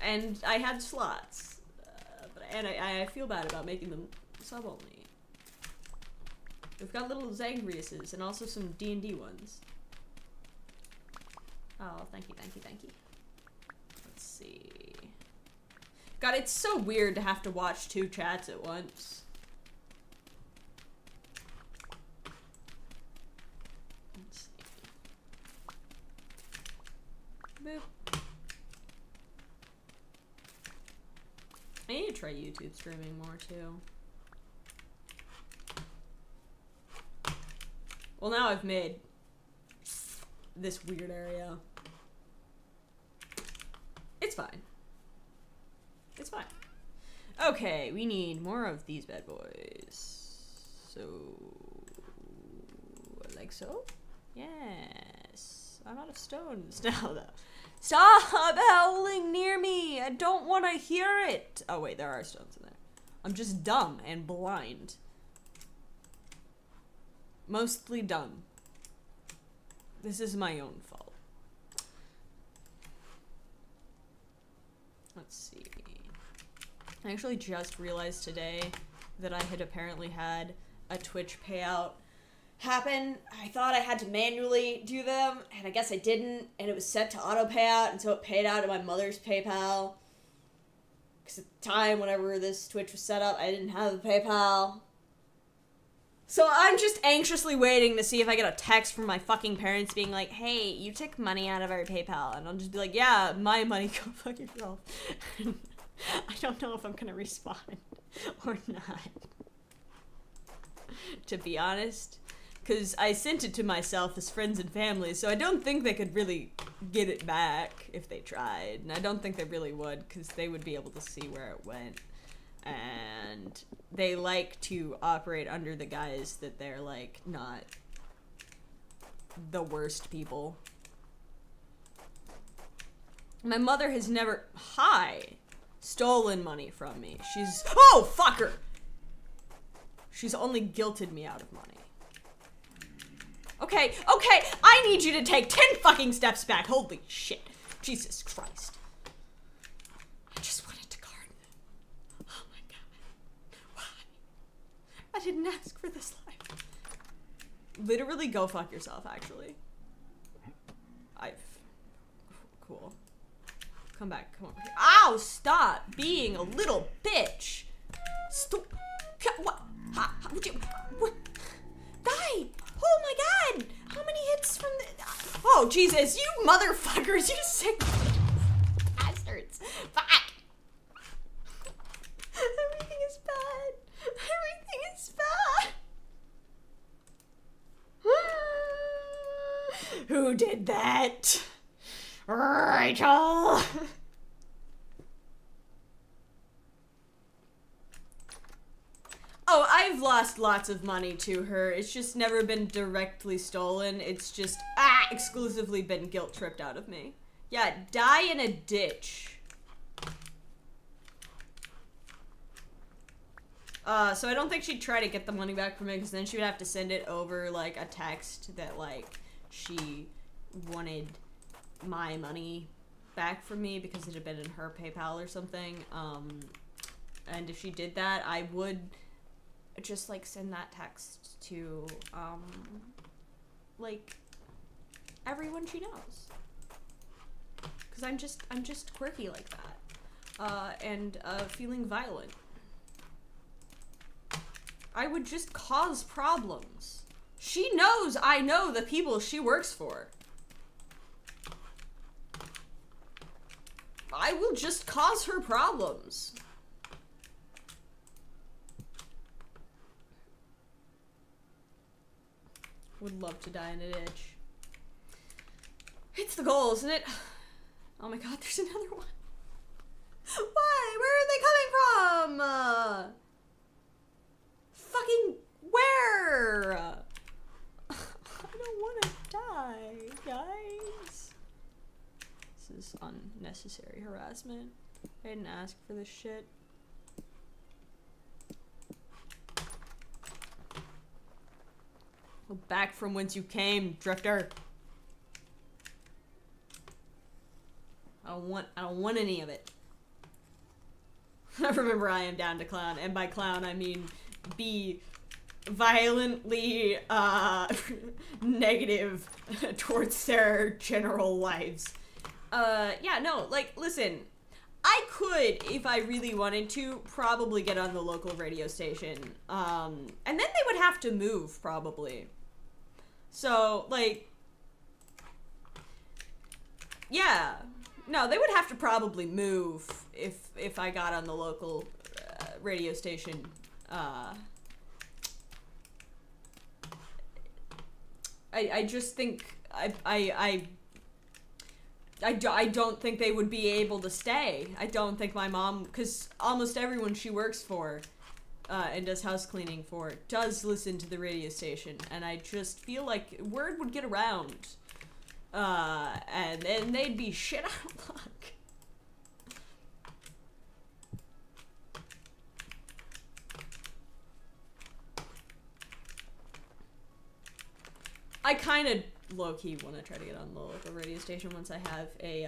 And I had slots. And I feel bad about making them sub-only. We've got little Zangriuses and also some D&D ones. Oh, thank you, thank you, thank you. Let's see... God, it's so weird to have to watch 2 chats at once. Let's see. Boop. I need to try YouTube streaming more, too. Well, now I've made this weird area. It's fine. It's fine. Okay, we need more of these bad boys. So... like so? Yes. I'm out of stones now, though. Stop howling near me! I don't want to hear it! Oh, wait, there are stones in there. I'm just dumb and blind. Mostly dumb. This is my own fault. Let's see. I actually just realized today that I had apparently had a Twitch payout happen. I thought I had to manually do them, and I guess I didn't, and it was set to auto payout, and so it paid out to my mother's PayPal. Because at the time, whenever this Twitch was set up, I didn't have the PayPal. So I'm just anxiously waiting to see if I get a text from my fucking parents being like, hey, you took money out of our PayPal, and I'll just be like, yeah, my money, go fuck yourself. I don't know if I'm gonna respond or not, to be honest, because I sent it to myself as friends and family, so I don't think they could really get it back if they tried, and I don't think they really would, because they would be able to see where it went, and they like to operate under the guise that they're, like, not the worst people. My mother has never- Hi! Stolen money from me. She's- Oh, fuck her! She's only guilted me out of money. Okay, okay, I need you to take 10 fucking steps back. Holy shit. Jesus Christ. I just wanted to garden. Oh my god. Why? I didn't ask for this life. Literally go fuck yourself, actually. Cool. Come back, come over here. Ow, stop being a little bitch. Stop. What? What? Die. Oh my god. How many hits from the... Oh, Jesus. You motherfuckers. You sick bastards. Fuck. Everything is bad. Everything is bad. Who did that? Rachel! Oh, I've lost lots of money to her. It's just never been directly stolen. It's just, exclusively been guilt-tripped out of me. Yeah, die in a ditch. So I don't think she'd try to get the money back from me, because then she would have to send it over, like, a text that, like, she wanted... my money back from me because it had been in her PayPal or something, and if she did that, I would just like send that text to like everyone she knows, because I'm just quirky like that, and feeling violent. I would just cause problems. She knows I know the people she works for. I will just cause her problems. Would love to die in a ditch. It's the goal, isn't it? Oh my god, there's another one. Why? Where are they coming from? Fucking where? I don't want to die, guys. This is unnecessary harassment. I didn't ask for this shit. Go back from whence you came, drifter. I don't want any of it. Remember, I am down to clown, and by clown I mean be violently negative towards their general lives. Yeah, no, like, listen, I could, if I really wanted to, probably get on the local radio station, and then they would have to move, probably. So, like, yeah, no, they would have to probably move if I got on the local radio station, I just think, I don't think they would be able to stay. I don't think my mom, because almost everyone she works for and does house cleaning for does listen to the radio station, and I just feel like word would get around, and then they'd be shit out of luck. I kind of low-key want to try to get on the local radio station once I have a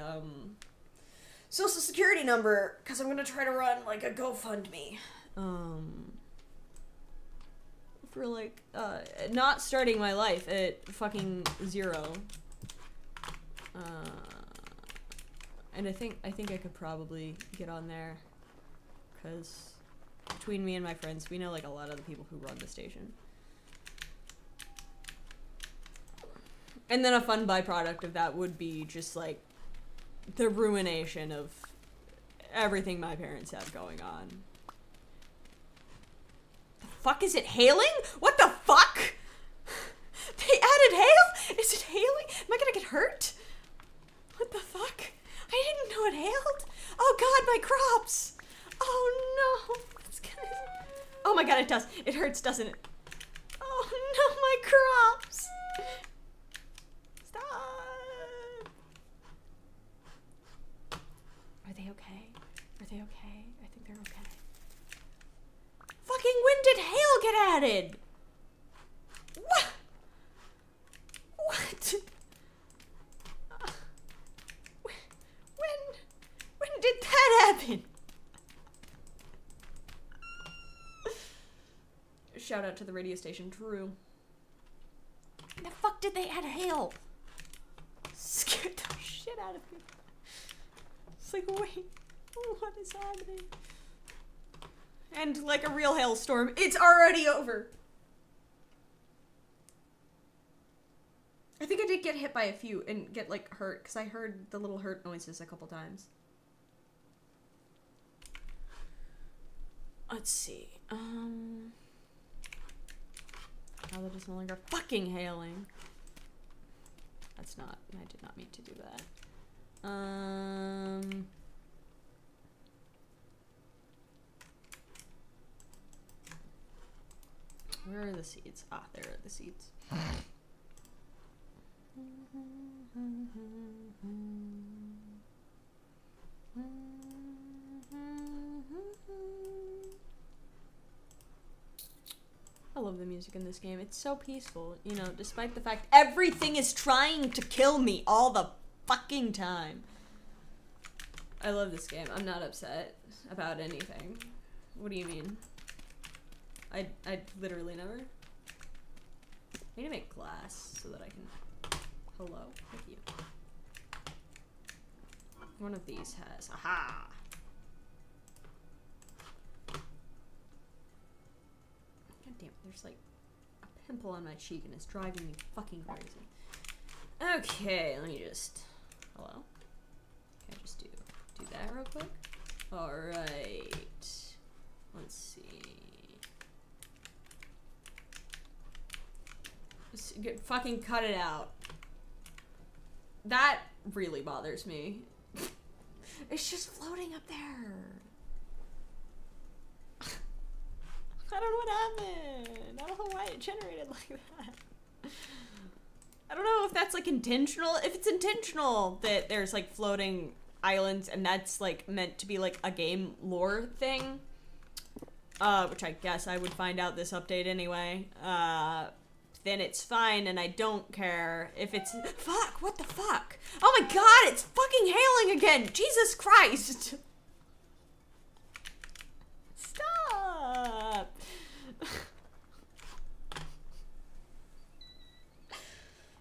social security number, because I'm going to try to run like a GoFundMe for like not starting my life at fucking zero, and I think I could probably get on there, because between me and my friends we know like a lot of the people who run the station. And then a fun byproduct of that would be just, like, the ruination of everything my parents have going on. The fuck, is it hailing? What the fuck? They added hail? Is it hailing? Am I gonna get hurt? What the fuck? I didn't know it hailed. Oh god, my crops! Oh no! It's gonna... Oh my god, it does. It hurts, doesn't it? Oh no, my crops! Are they okay? Are they okay? I think they're okay. Fucking when did hail get added? What? What? When did that happen? Shout out to the radio station, Drew. When the fuck did they add hail? Scared the shit out of me. It's like, wait, what is happening? And like a real hailstorm, it's already over. I think I did get hit by a few and get like hurt, because I heard the little hurt noises a couple times. Let's see. Now that it's no longer fucking hailing. That's not, I did not mean to do that. Where are the seeds? Ah, there are the seeds. I love the music in this game. It's so peaceful, you know, despite the fact everything is trying to kill me all the fucking time. I love this game. I'm not upset about anything. What do you mean? I literally never. I need to make glass so that I can... Hello, thank you. One of these has... Aha! God damn it, there's like a pimple on my cheek and it's driving me fucking crazy. Okay, let me just... Hello? Can I just do that real quick? Alright. Let's see... Fucking cut it out. That really bothers me. It's just floating up there. I don't know what happened. I don't know why it generated like that. I don't know if that's like intentional. If it's intentional that there's like floating islands and that's like meant to be like a game lore thing. Which I guess I would find out this update anyway. Then it's fine and I don't care if it's- Fuck, what the fuck? Oh my god, it's fucking hailing again! Jesus Christ! Stop!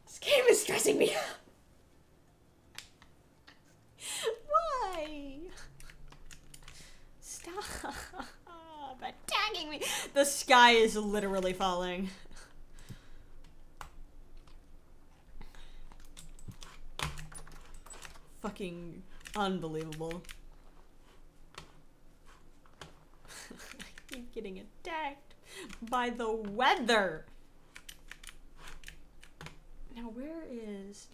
This game is stressing me out! Why? Stop attacking me! The sky is literally falling. Fucking unbelievable. I keep getting attacked by the weather. Now where is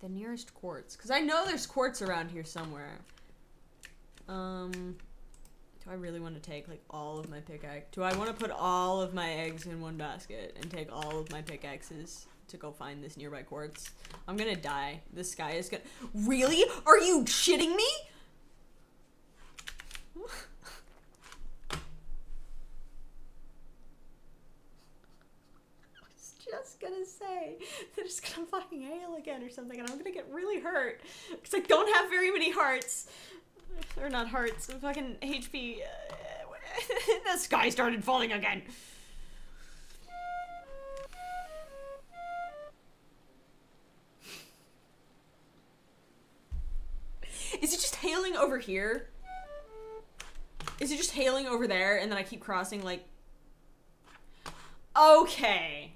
the nearest quartz? Because I know there's quartz around here somewhere. Do I really want to take like all of my pickaxe? Do I want to put all of my eggs in one basket and take all of my pickaxes to go find this nearby quartz? I'm gonna die. This sky is gonna- Really? Are you shitting me? I was just gonna say that it's gonna fucking hail again or something and I'm gonna get really hurt because I don't have very many hearts. Or not hearts, fucking HP. The sky started falling again. Is it just hailing over here? Is it just hailing over there and then I keep crossing like... Okay.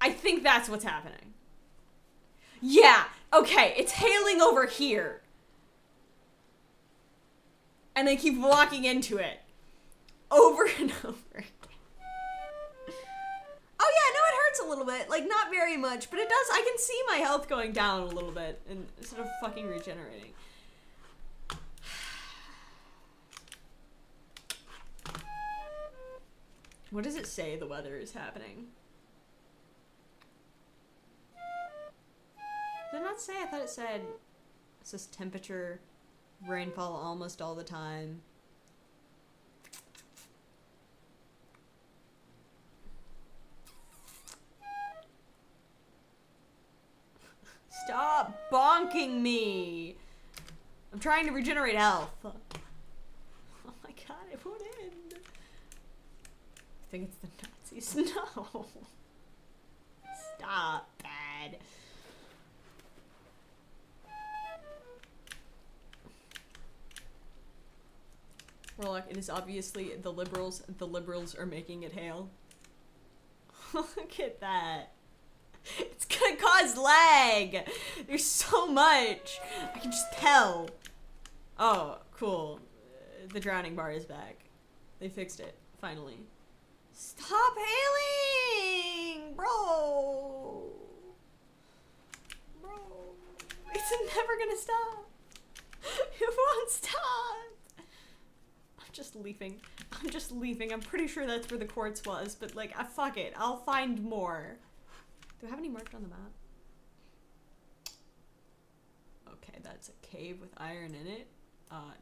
I think that's what's happening. Yeah, okay, it's hailing over here. And I keep walking into it. Over and over again. Oh yeah, no, it hurts a little bit. Like, not very much, but it does. I can see my health going down a little bit and sort of fucking regenerating. What does it say the weather is happening? Did it not say? I thought it said, it says temperature, rainfall almost all the time. Stop bonking me! I'm trying to regenerate health. Oh my god, it won't end. I think it's the Nazis. No! Stop, bad. Warlock, it is obviously the liberals. The liberals are making it hail. Look at that. It's gonna cause lag! There's so much! I can just tell. Oh, cool. The drowning bar is back. They fixed it, finally. Stop hailing! Bro! Bro. It's never gonna stop. It won't stop! I'm just leaving. I'm just leaving. I'm pretty sure that's where the quartz was, but like, fuck it. I'll find more. Do I have any marked on the map? Okay, that's a cave with iron in it.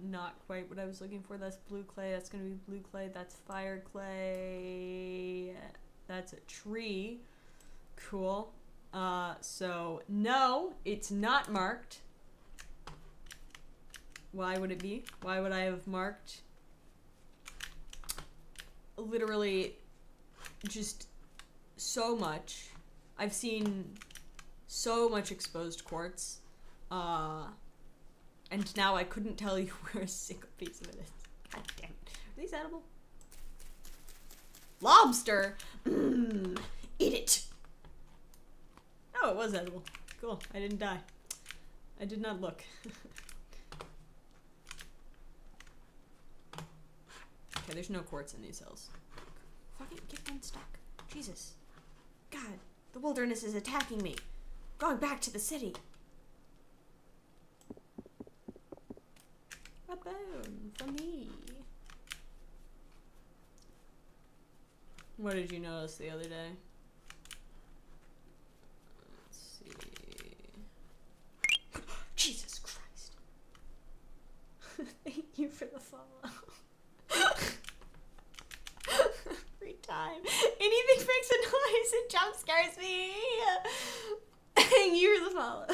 Not quite what I was looking for. That's blue clay. That's gonna be blue clay. That's fire clay. That's a tree. Cool. So, no, it's not marked. Why would it be? Why would I have marked literally just so much? I've seen so much exposed quartz, and now I couldn't tell you where a single piece of it is. God damn it. Are these edible? Lobster! Mmm! Eat it! Oh, it was edible. Cool. I didn't die. I did not look. Okay, there's no quartz in these hills. Fucking get one stuck. Jesus. God, the wilderness is attacking me. Going back to the city. A bone for me. What did you notice the other day? Let's see. Jesus Christ. Thank you for the follow. Every time anything makes a noise, it jump scares me. Thank you for the follow.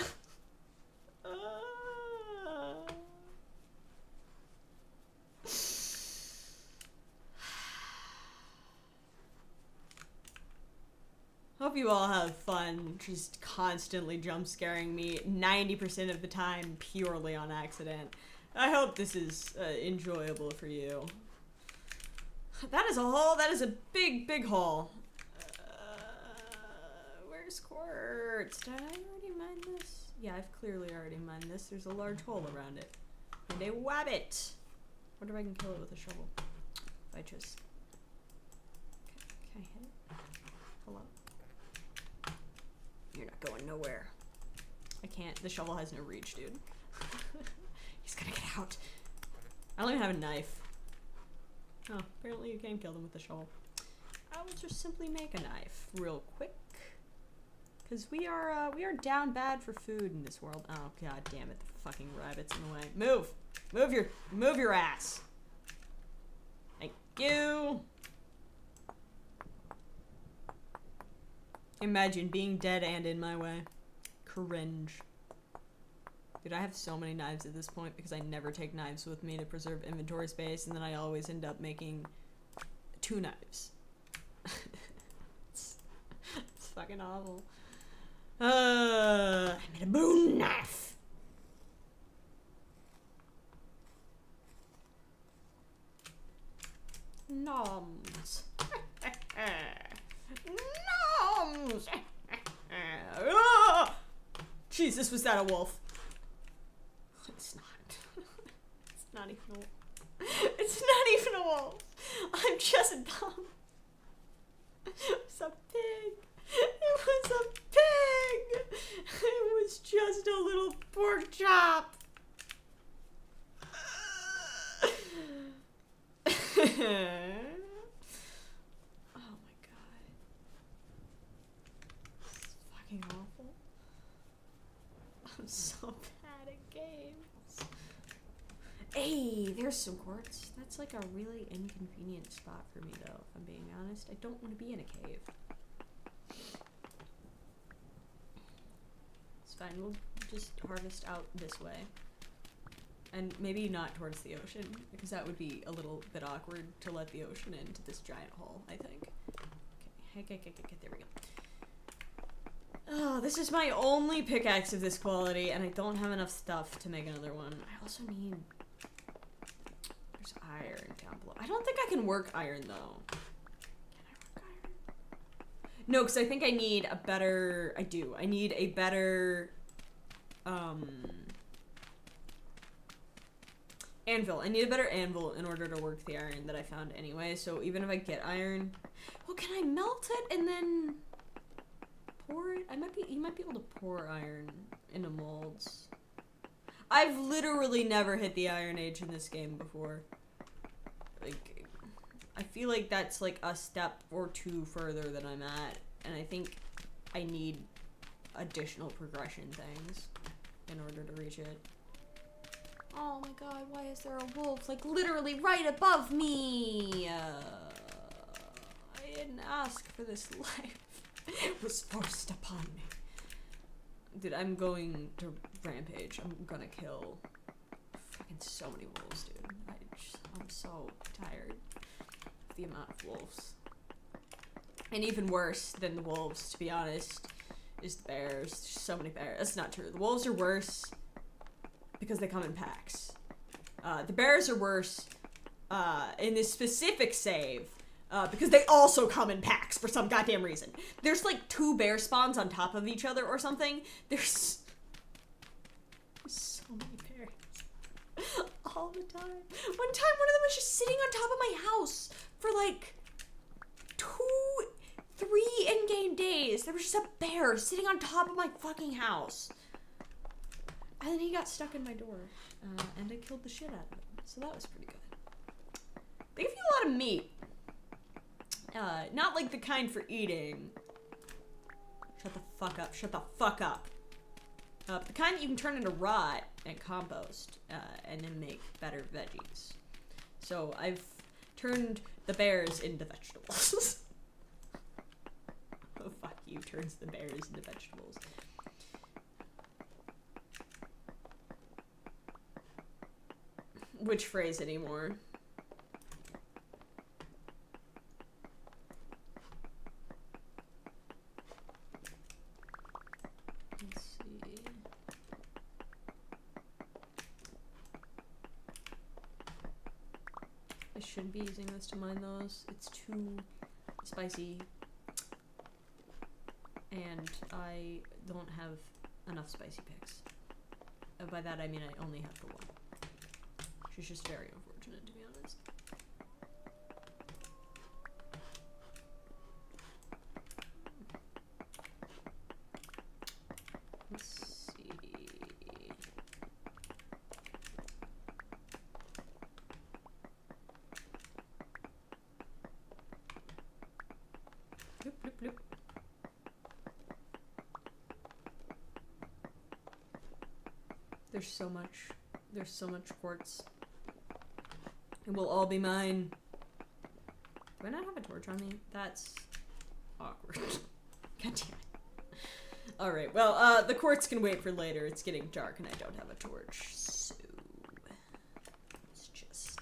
Hope you all have fun just constantly jump scaring me 90% of the time purely on accident. I hope this is enjoyable for you. That is a hole. That is a big, big hole. Where's quartz? Did I already mine this? Yeah, I've clearly already mined this. There's a large hole around it. And a wabbit. I wonder if I can kill it with a shovel. If I just... Can I hit it? Hello? You're not going nowhere. I can't. The shovel has no reach, dude. He's gonna get out. I don't even have a knife. Oh, apparently you can kill them with the shovel. I will just simply make a knife real quick. Cause we are down bad for food in this world. Oh god damn it, the fucking rabbit's in the way. Move! Move your ass! Thank you! Imagine being dead and in my way. Cringe. Dude, I have so many knives at this point because I never take knives with me to preserve inventory space, and then I always end up making 2 knives. it's fucking awful. I made a boon knife! Noms. Noms! Jesus, was that a wolf? It's not. It's not even a wolf. It's not even a wolf. I'm just dumb. It was a pig. It was a pig. It was just a little pork chop. Awful. I'm so bad at games. Hey, there's some quartz. That's like a really inconvenient spot for me though, if I'm being honest. I don't want to be in a cave. It's fine, we'll just harvest out this way. And maybe not towards the ocean, because that would be a little bit awkward to let the ocean into this giant hole, I think. Okay, there we go. Oh, this is my only pickaxe of this quality, and I don't have enough stuff to make another one. I also need... There's iron down below. I don't think I can work iron, though. Can I work iron? No, because I think I need a better... I do. I need a better... anvil. I need a better anvil in order to work the iron that I found anyway, so even if I get iron... Well, can I melt it and then... You might be able to pour iron into molds. I've literally never hit the Iron Age in this game before. Like, I feel like that's like a step or two further than I'm at, and I think I need additional progression things in order to reach it. Oh my god, why is there a wolf, like, literally right above me? I didn't ask for this life. It was forced upon me. Dude, I'm going to rampage. I'm gonna kill fucking fucking so many wolves, dude. I'm so tired of the amount of wolves. And even worse than the wolves, to be honest, is the bears. There's so many bears. That's not true. The wolves are worse because they come in packs. The bears are worse in this specific save because they also come in packs for some goddamn reason. There's like 2 bear spawns on top of each other or something. There's so many bears all the time. One time, one of them was just sitting on top of my house for like 2-3 in-game days. There was just a bear sitting on top of my fucking house. And then he got stuck in my door. And I killed the shit out of him. So that was pretty good. They give you a lot of meat. Not like the kind for eating. Shut the fuck up. Shut the fuck up. But the kind that you can turn into rot and compost. And then make better veggies. So I've turned the bears into vegetables. Oh, fuck you. Turns the bears into vegetables. Which phrase anymore? Let's see. I shouldn't be using this to mine those. It's too spicy. And I don't have enough spicy picks. And by that I mean I only have the one. It's just very unfortunate, to be honest. Let's see. Bloop, bloop, bloop. There's so much quartz. It will all be mine. Do I not have a torch on me? That's awkward. God damn it. Alright, well, the quartz can wait for later. It's getting dark and I don't have a torch, so let's just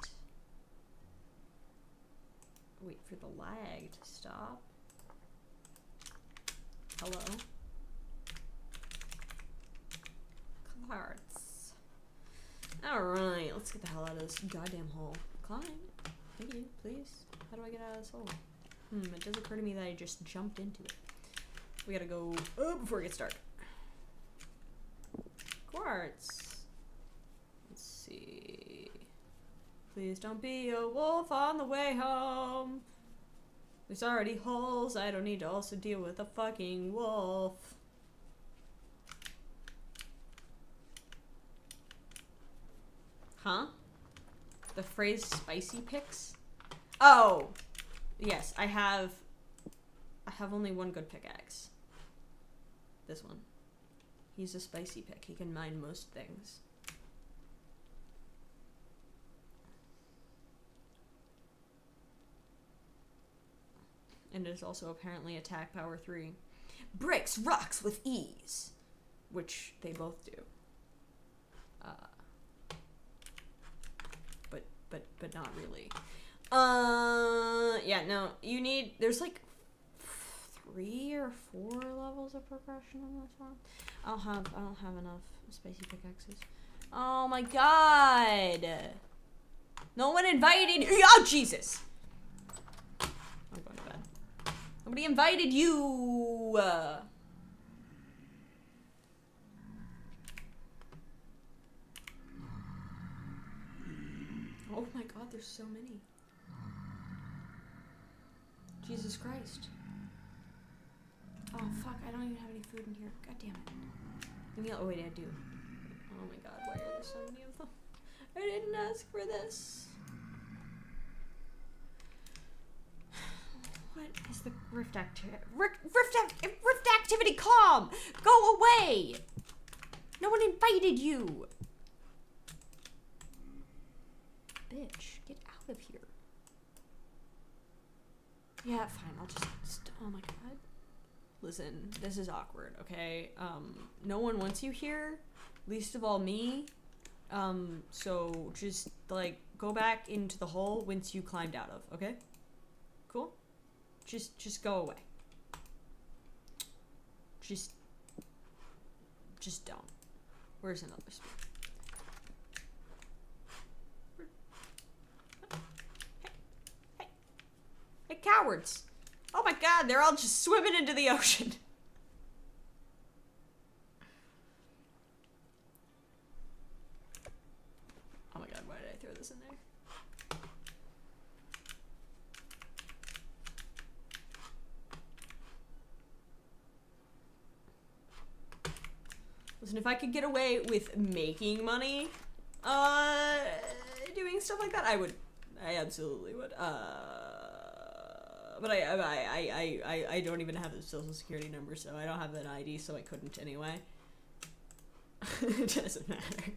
wait for the lag to stop. Hello? Quartz. Alright, let's get the hell out of this goddamn hole. Climb. Thank you, please. How do I get out of this hole? It does occur to me that I just jumped into it. We gotta go before it gets dark. Quartz. Let's see. Please don't be a wolf on the way home. There's already holes. I don't need to also deal with a fucking wolf. Huh? The phrase spicy picks? Oh! Yes, I have only one good pickaxe. This one. He's a spicy pick. He can mine most things. And it is also apparently attack power 3. Bricks rocks with ease! Which they both do. But not really. Yeah, no, you need, there's like 3 or 4 levels of progression on this one. I don't have enough spicy pickaxes. Oh my god! No one invited, oh Jesus! I'm going to bed. Nobody invited you! Oh my god, there's so many. Jesus Christ. Oh fuck, I don't even have any food in here. God damn it. Oh wait, I do. Oh my god, why are there so many of them? I didn't ask for this. What is the rift activity calm? Go away! No one invited you! Bitch, get out of here. Yeah, fine, I'll just oh my god. Listen, this is awkward, okay? No one wants you here. Least of all me. So just like go back into the hole whence you climbed out of, okay? Cool? Just go away. Just don't. Where's another spoon? Hey. Hey, cowards! Oh my god, they're all just swimming into the ocean. Oh my god, why did I throw this in there? Listen, if I could get away with making money, doing stuff like that, I absolutely would. But I don't even have the social security number, so I don't have that ID, so I couldn't anyway. It doesn't matter.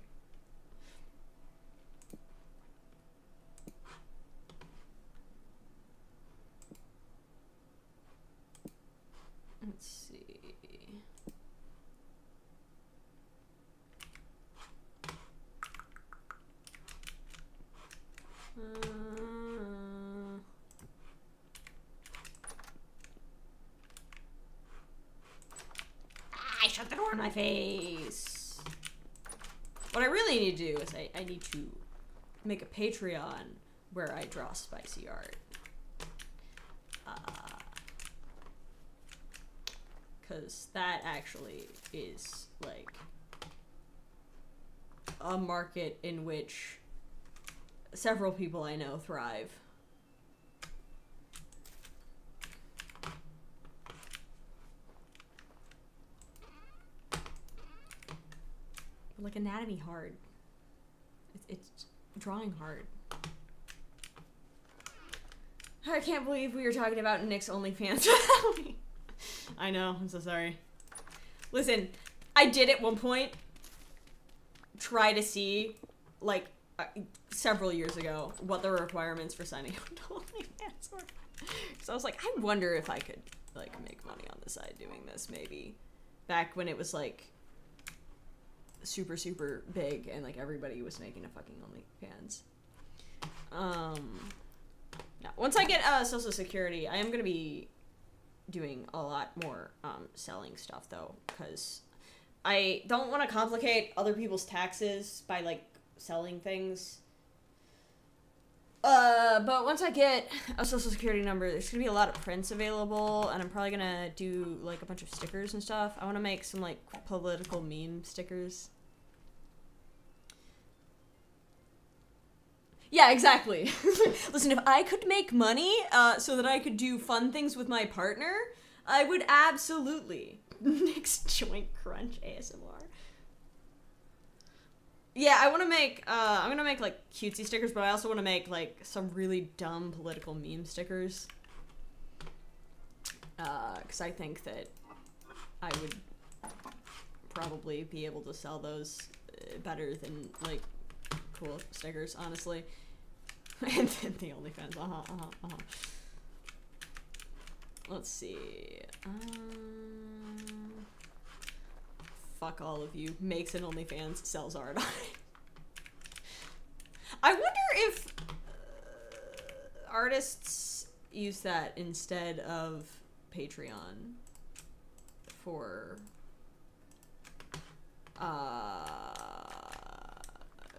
Let's see. I shut the door in my face. What I really need to do is I need to make a Patreon where I draw spicy art. Because that actually is like a market in which several people I know thrive. Like anatomy hard. It's drawing hard. I can't believe we were talking about Nick's OnlyFans. I know, I'm so sorry. Listen, I did at one point try to see, like, several years ago, what the requirements for signing up to OnlyFans were. So I was like, I wonder if I could, like, make money on the side doing this, maybe. Back when it was, like, super, super big and, like, everybody was making a fucking OnlyFans. No. Once I get, Social Security, I am gonna be doing a lot more, selling stuff, though, because I don't want to complicate other people's taxes by, like, selling things. But once I get a social security number, there's gonna be a lot of prints available, and I'm probably gonna do, like, a bunch of stickers and stuff. I want to make some, like, political meme stickers. Yeah, exactly. Listen, if I could make money, so that I could do fun things with my partner, I would absolutely. Next joint crunch ASMR. Yeah, I want to make, I'm going to make, like, cutesy stickers, but I also want to make, like, some really dumb political meme stickers. Because I think that I would probably be able to sell those better than, like, cool stickers, honestly. And then the OnlyFans, Let's see, fuck all of you. Makes an OnlyFans, sells art on it. I wonder if artists use that instead of Patreon for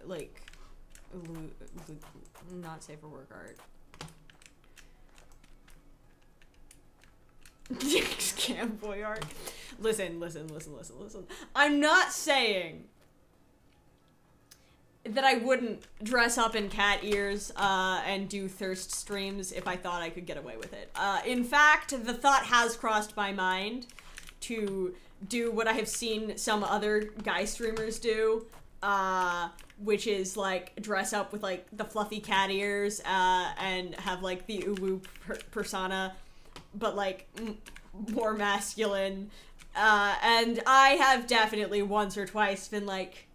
like not safe for work art. Camboy art. Listen. I'm not saying that I wouldn't dress up in cat ears and do thirst streams if I thought I could get away with it. In fact, the thought has crossed my mind to do what I have seen some other guy streamers do, which is, like, dress up with, like, the fluffy cat ears and have, like, the uwu persona, but, like, more masculine, and I have definitely once or twice been like,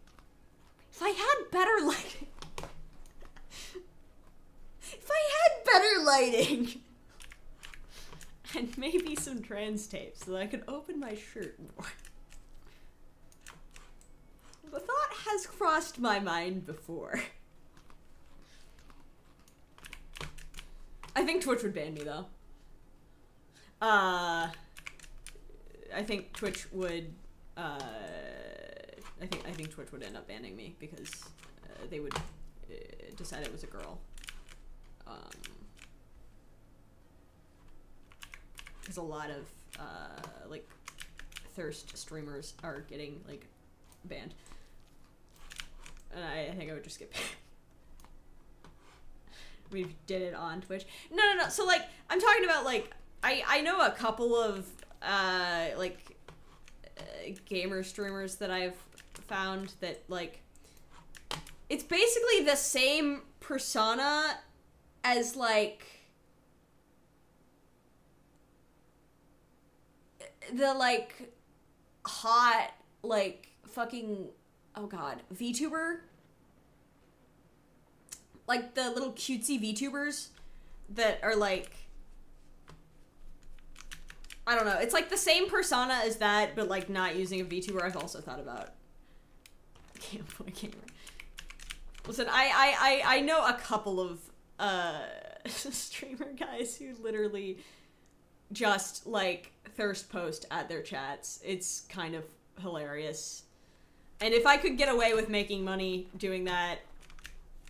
if I had better lighting, if I had better lighting, and maybe some trans tape so that I could open my shirt more. The thought has crossed my mind before. I think Twitch would ban me, though. I think Twitch would, I think Twitch would end up banning me because they would decide I was a girl. Because a lot of, like, thirst streamers are getting, like, banned. And I think I would just get banned. We did it on Twitch. No. So, like, I'm talking about, like, I know a couple of, like, gamer streamers that I've found that, like, it's basically the same persona as, like, the, like, hot, like, fucking, oh god, VTuber? Like, the little cutesy VTubers that are, like, I don't know. It's, like, the same persona as that, but, like, not using a VTuber. I've also thought about Gameboy Gamer. Listen, I know a couple of, streamer guys who literally just, like, thirst post at their chats. It's kind of hilarious. And if I could get away with making money doing that,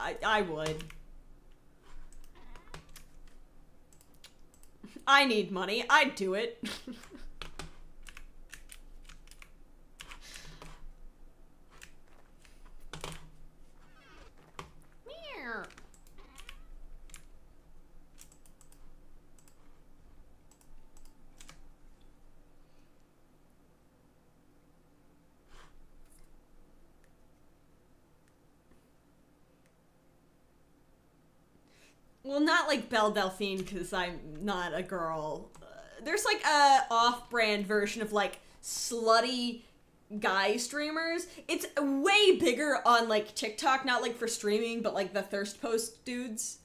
I would. I need money. I'd do it. Well, not like Belle Delphine, because I'm not a girl. There's like a off-brand version of like slutty guy streamers. It's way bigger on like TikTok, not like for streaming, but like the thirst post dudes.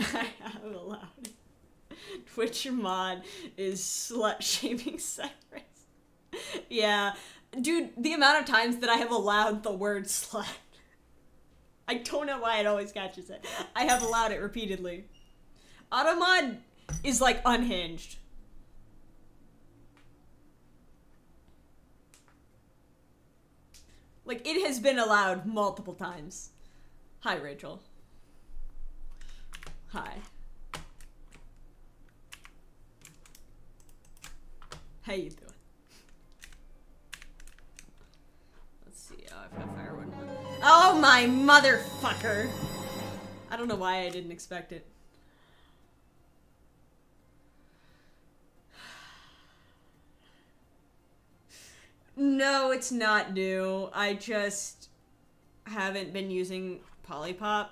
I have allowed Twitch mod is slut-shaming Cyrus. Yeah, dude, the amount of times that I have allowed the word slut. I don't know why it always catches it. I have allowed it repeatedly. Automod is, like, unhinged. Like, it has been allowed multiple times. Hi, Rachel. Hi. How you doing? Let's see. Oh, I've got firewood. Oh my motherfucker! I don't know why I didn't expect it. No, it's not new. I just haven't been using Polypop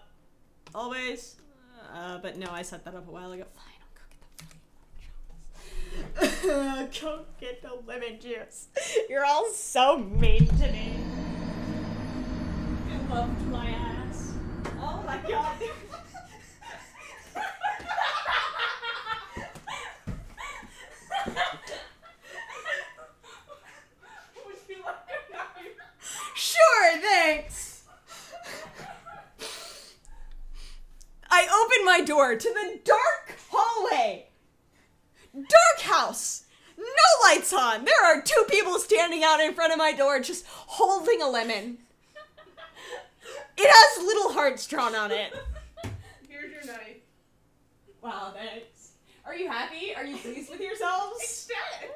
always. But no, I set that up a while ago. Fine, I'll go get the lemon juice. Go get the lemon juice. You're all so mean to me. Loved my ass. Oh my god. Sure, thanks. I open my door to the dark hallway. Dark house. No lights on. There are two people standing out in front of my door just holding a lemon. It has little hearts drawn on it. Here's your knife. Wow, thanks. Are you happy? Are you pleased with yourselves? Ecstatic.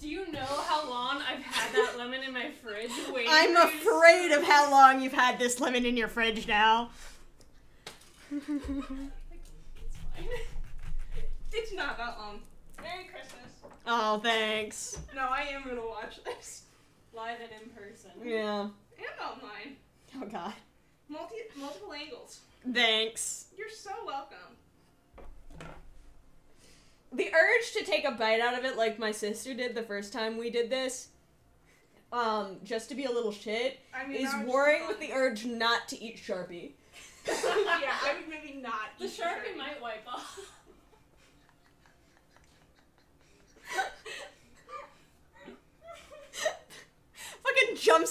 Do you know how long I've had that lemon in my fridge? Waiting I'm afraid of how long you've had this lemon in your fridge now. It's fine. It's not that long. Merry Christmas. Oh, thanks. No, I am gonna watch this. Live and in person. Yeah. And online. Oh god. Multiple angles. Thanks. You're so welcome. The urge to take a bite out of it like my sister did the first time we did this, just to be a little shit, I mean, is warring with the urge not to eat Sharpie. Yeah, I would maybe not eat the Sharpie might wipe off.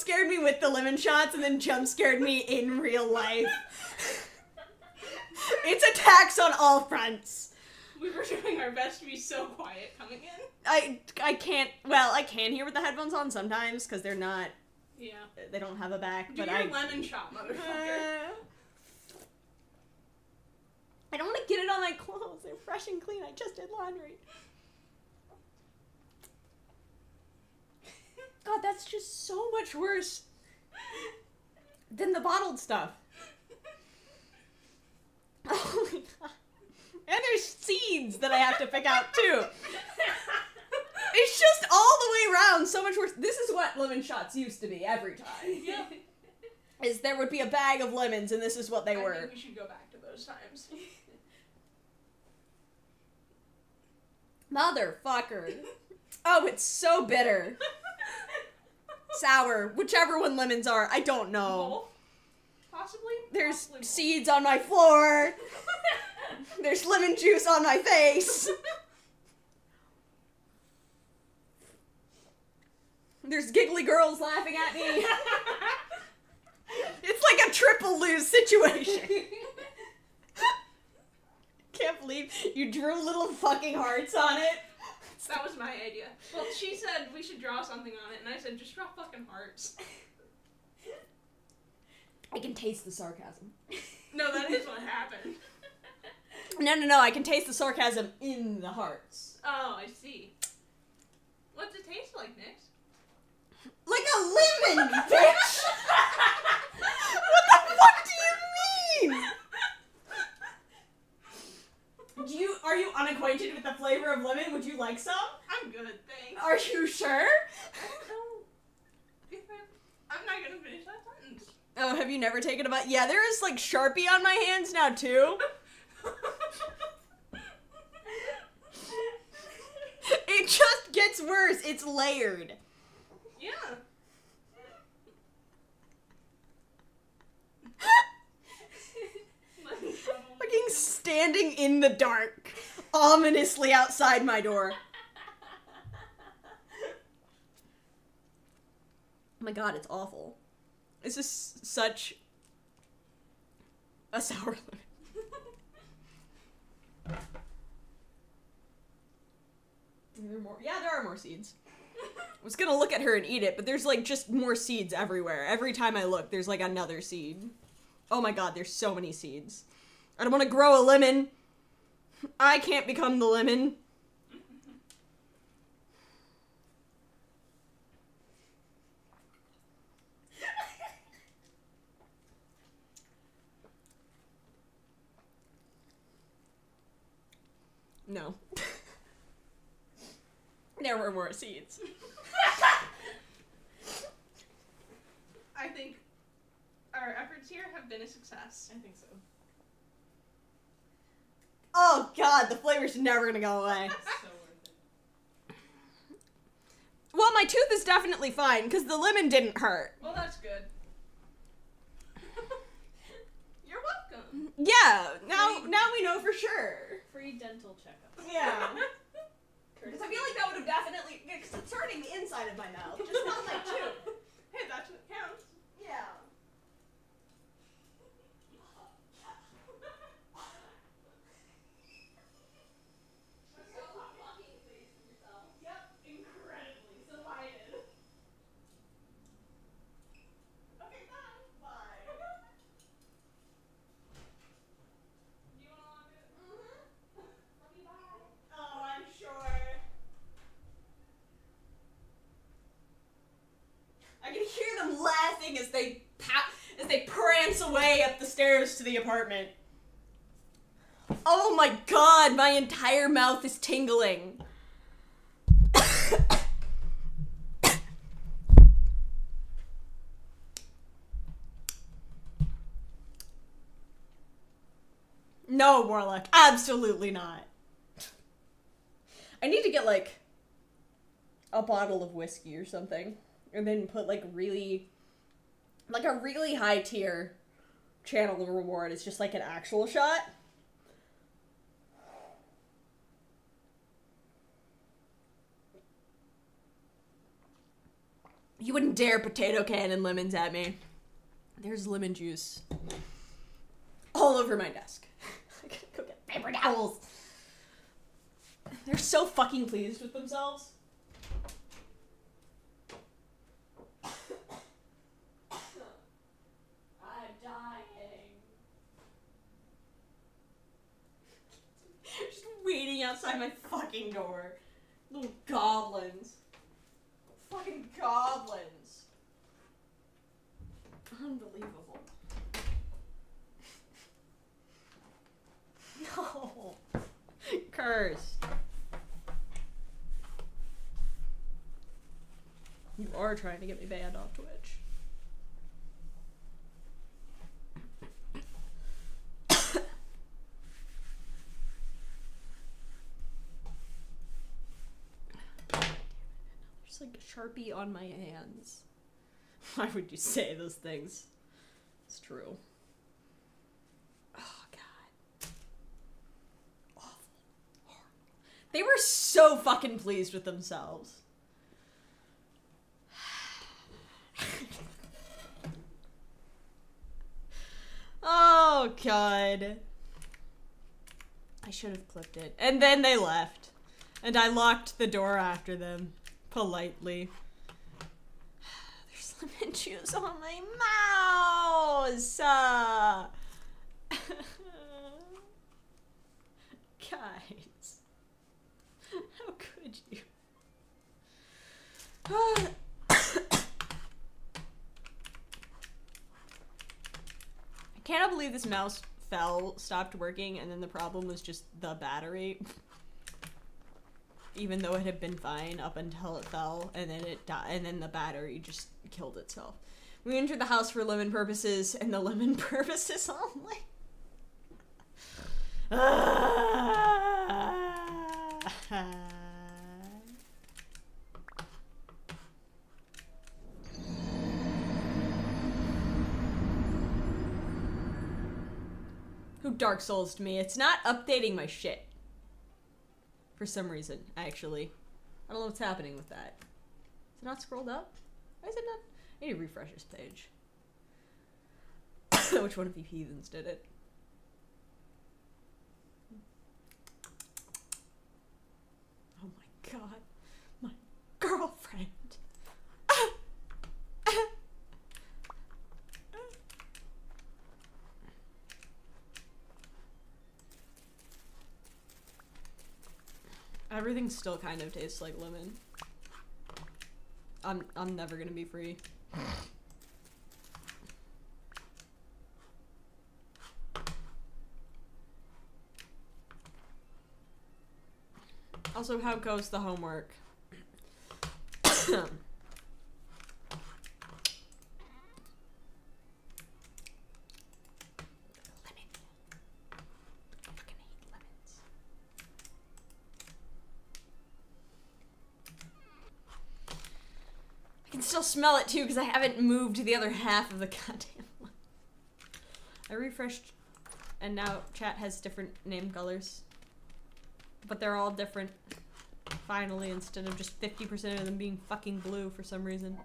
scared me with the lemon shots and then jump scared me in real life. It's attacks on all fronts. We were doing our best to be so quiet coming in. I can't, well, I can hear with the headphones on sometimes because they're not, yeah, they don't have a back. Do but your lemon shot, motherfucker. I don't want to get it on my clothes. They're fresh and clean. I just did laundry. God, that's just so much worse than the bottled stuff. Oh my God. And there's seeds that I have to pick out too. It's just all the way around so much worse. This is what lemon shots used to be every time. Yeah. Is there would be a bag of lemons and this is what they were. I think we should go back to those times. Motherfucker. Oh, it's so bitter. Sour. Whichever one lemons are. I don't know. Both? Possibly? There's possibly seeds on my floor. There's lemon juice on my face. There's giggly girls laughing at me. It's like a triple lose situation. Can't believe you drew little fucking hearts on it. That was my idea. Well, she said we should draw something on it, and I said, just draw fucking hearts. I can taste the sarcasm. No, that is what happened. No, I can taste the sarcasm in the hearts. Oh, I see. What's it taste like, Nyx? Like a lemon, bitch! What the fuck do you mean? Are you unacquainted with the flavor of lemon? Would you like some? I'm good, thanks. Are you sure? I'm not gonna finish that sentence. Oh, have you never taken a bite? Yeah, there is like Sharpie on my hands now too. It just gets worse. It's layered. Yeah. Fucking standing in the dark, ominously outside my door. Oh my God, it's awful. This is such a sour lemon. There more? Yeah, there are more seeds. I was gonna look at her and eat it, but there's like just more seeds everywhere. Every time I look, there's like another seed. Oh my God, there's so many seeds. I don't want to grow a lemon. I can't become the lemon. No. There were more seeds. I think our efforts here have been a success. I think so. Oh God, the flavor's never gonna go away. So worth it. Well, my tooth is definitely fine because the lemon didn't hurt. Well, that's good. You're welcome. Yeah, now we know for sure. Free dental checkup. Yeah. Because I feel like that would have definitely, because it's hurting the inside of my mouth, just not my tooth. Hey, that's what counts. Yeah. As they prance away up the stairs to the apartment. Oh my God, my entire mouth is tingling. No, Warlock, absolutely not. I need to get like a bottle of whiskey or something and then put like really like a really high tier channel of reward is just like an actual shot. You wouldn't dare potato cannon lemons at me. There's lemon juice all over my desk. I gotta go get paper towels. They're so fucking pleased with themselves. I'm dying. Just waiting outside my fucking door. Little goblins. Fucking goblins. Unbelievable. No. Cursed. You are trying to get me banned off Twitch. There's like a Sharpie on my hands. Why would you say those things? It's true. They were so fucking pleased with themselves. Oh, God. I should have clipped it. And then they left. And I locked the door after them. Politely. There's lemon juice on my mouse! Guys. How could you? I cannot believe this mouse fell, stopped working, and then the problem was just the battery. Even though it had been fine up until it fell, and then it died, and then the battery just killed itself. We entered the house for lemon purposes, and the lemon purposes only. Who Dark Souls to me? It's not updating my shit. For some reason, actually. I don't know what's happening with that. Is it not scrolled up? Why is it not? I need to refresh this page. Which one of you heathens did it? God, my girlfriend. Everything still kind of tastes like lemon. I'm never gonna be free. Also, how goes the homework? Lemon. I fucking hate lemons. I can still smell it too because I haven't moved to the other half of the goddamn one. I refreshed and now chat has different name colors. But they're all different, finally, instead of just 50% of them being fucking blue for some reason.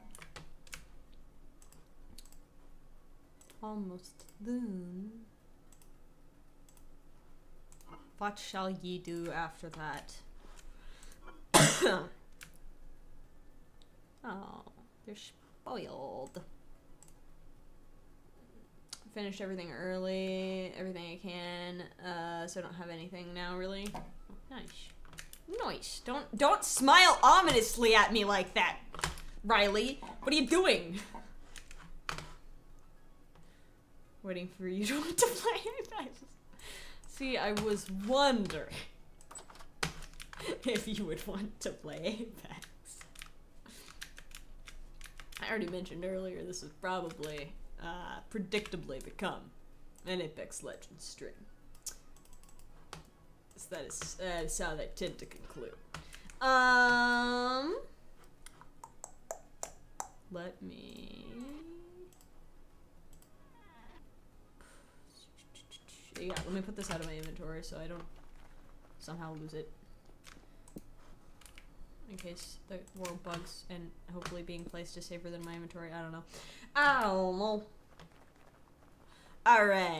Almost done. What shall ye do after that? Oh, they're spoiled. Finished everything early, everything I can, so I don't have anything now, really. Nice. Nice. Don't smile ominously at me like that, Riley. What are you doing? Waiting for you to want to play Apex. See, I was wondering if you would want to play Apex. I already mentioned earlier this would probably, predictably become an Apex Legends stream. That is how they tend to conclude. Let me... Yeah, let me put this out of my inventory so I don't somehow lose it. in case the world bugs, and hopefully being placed is safer than my inventory. I don't know. Alright.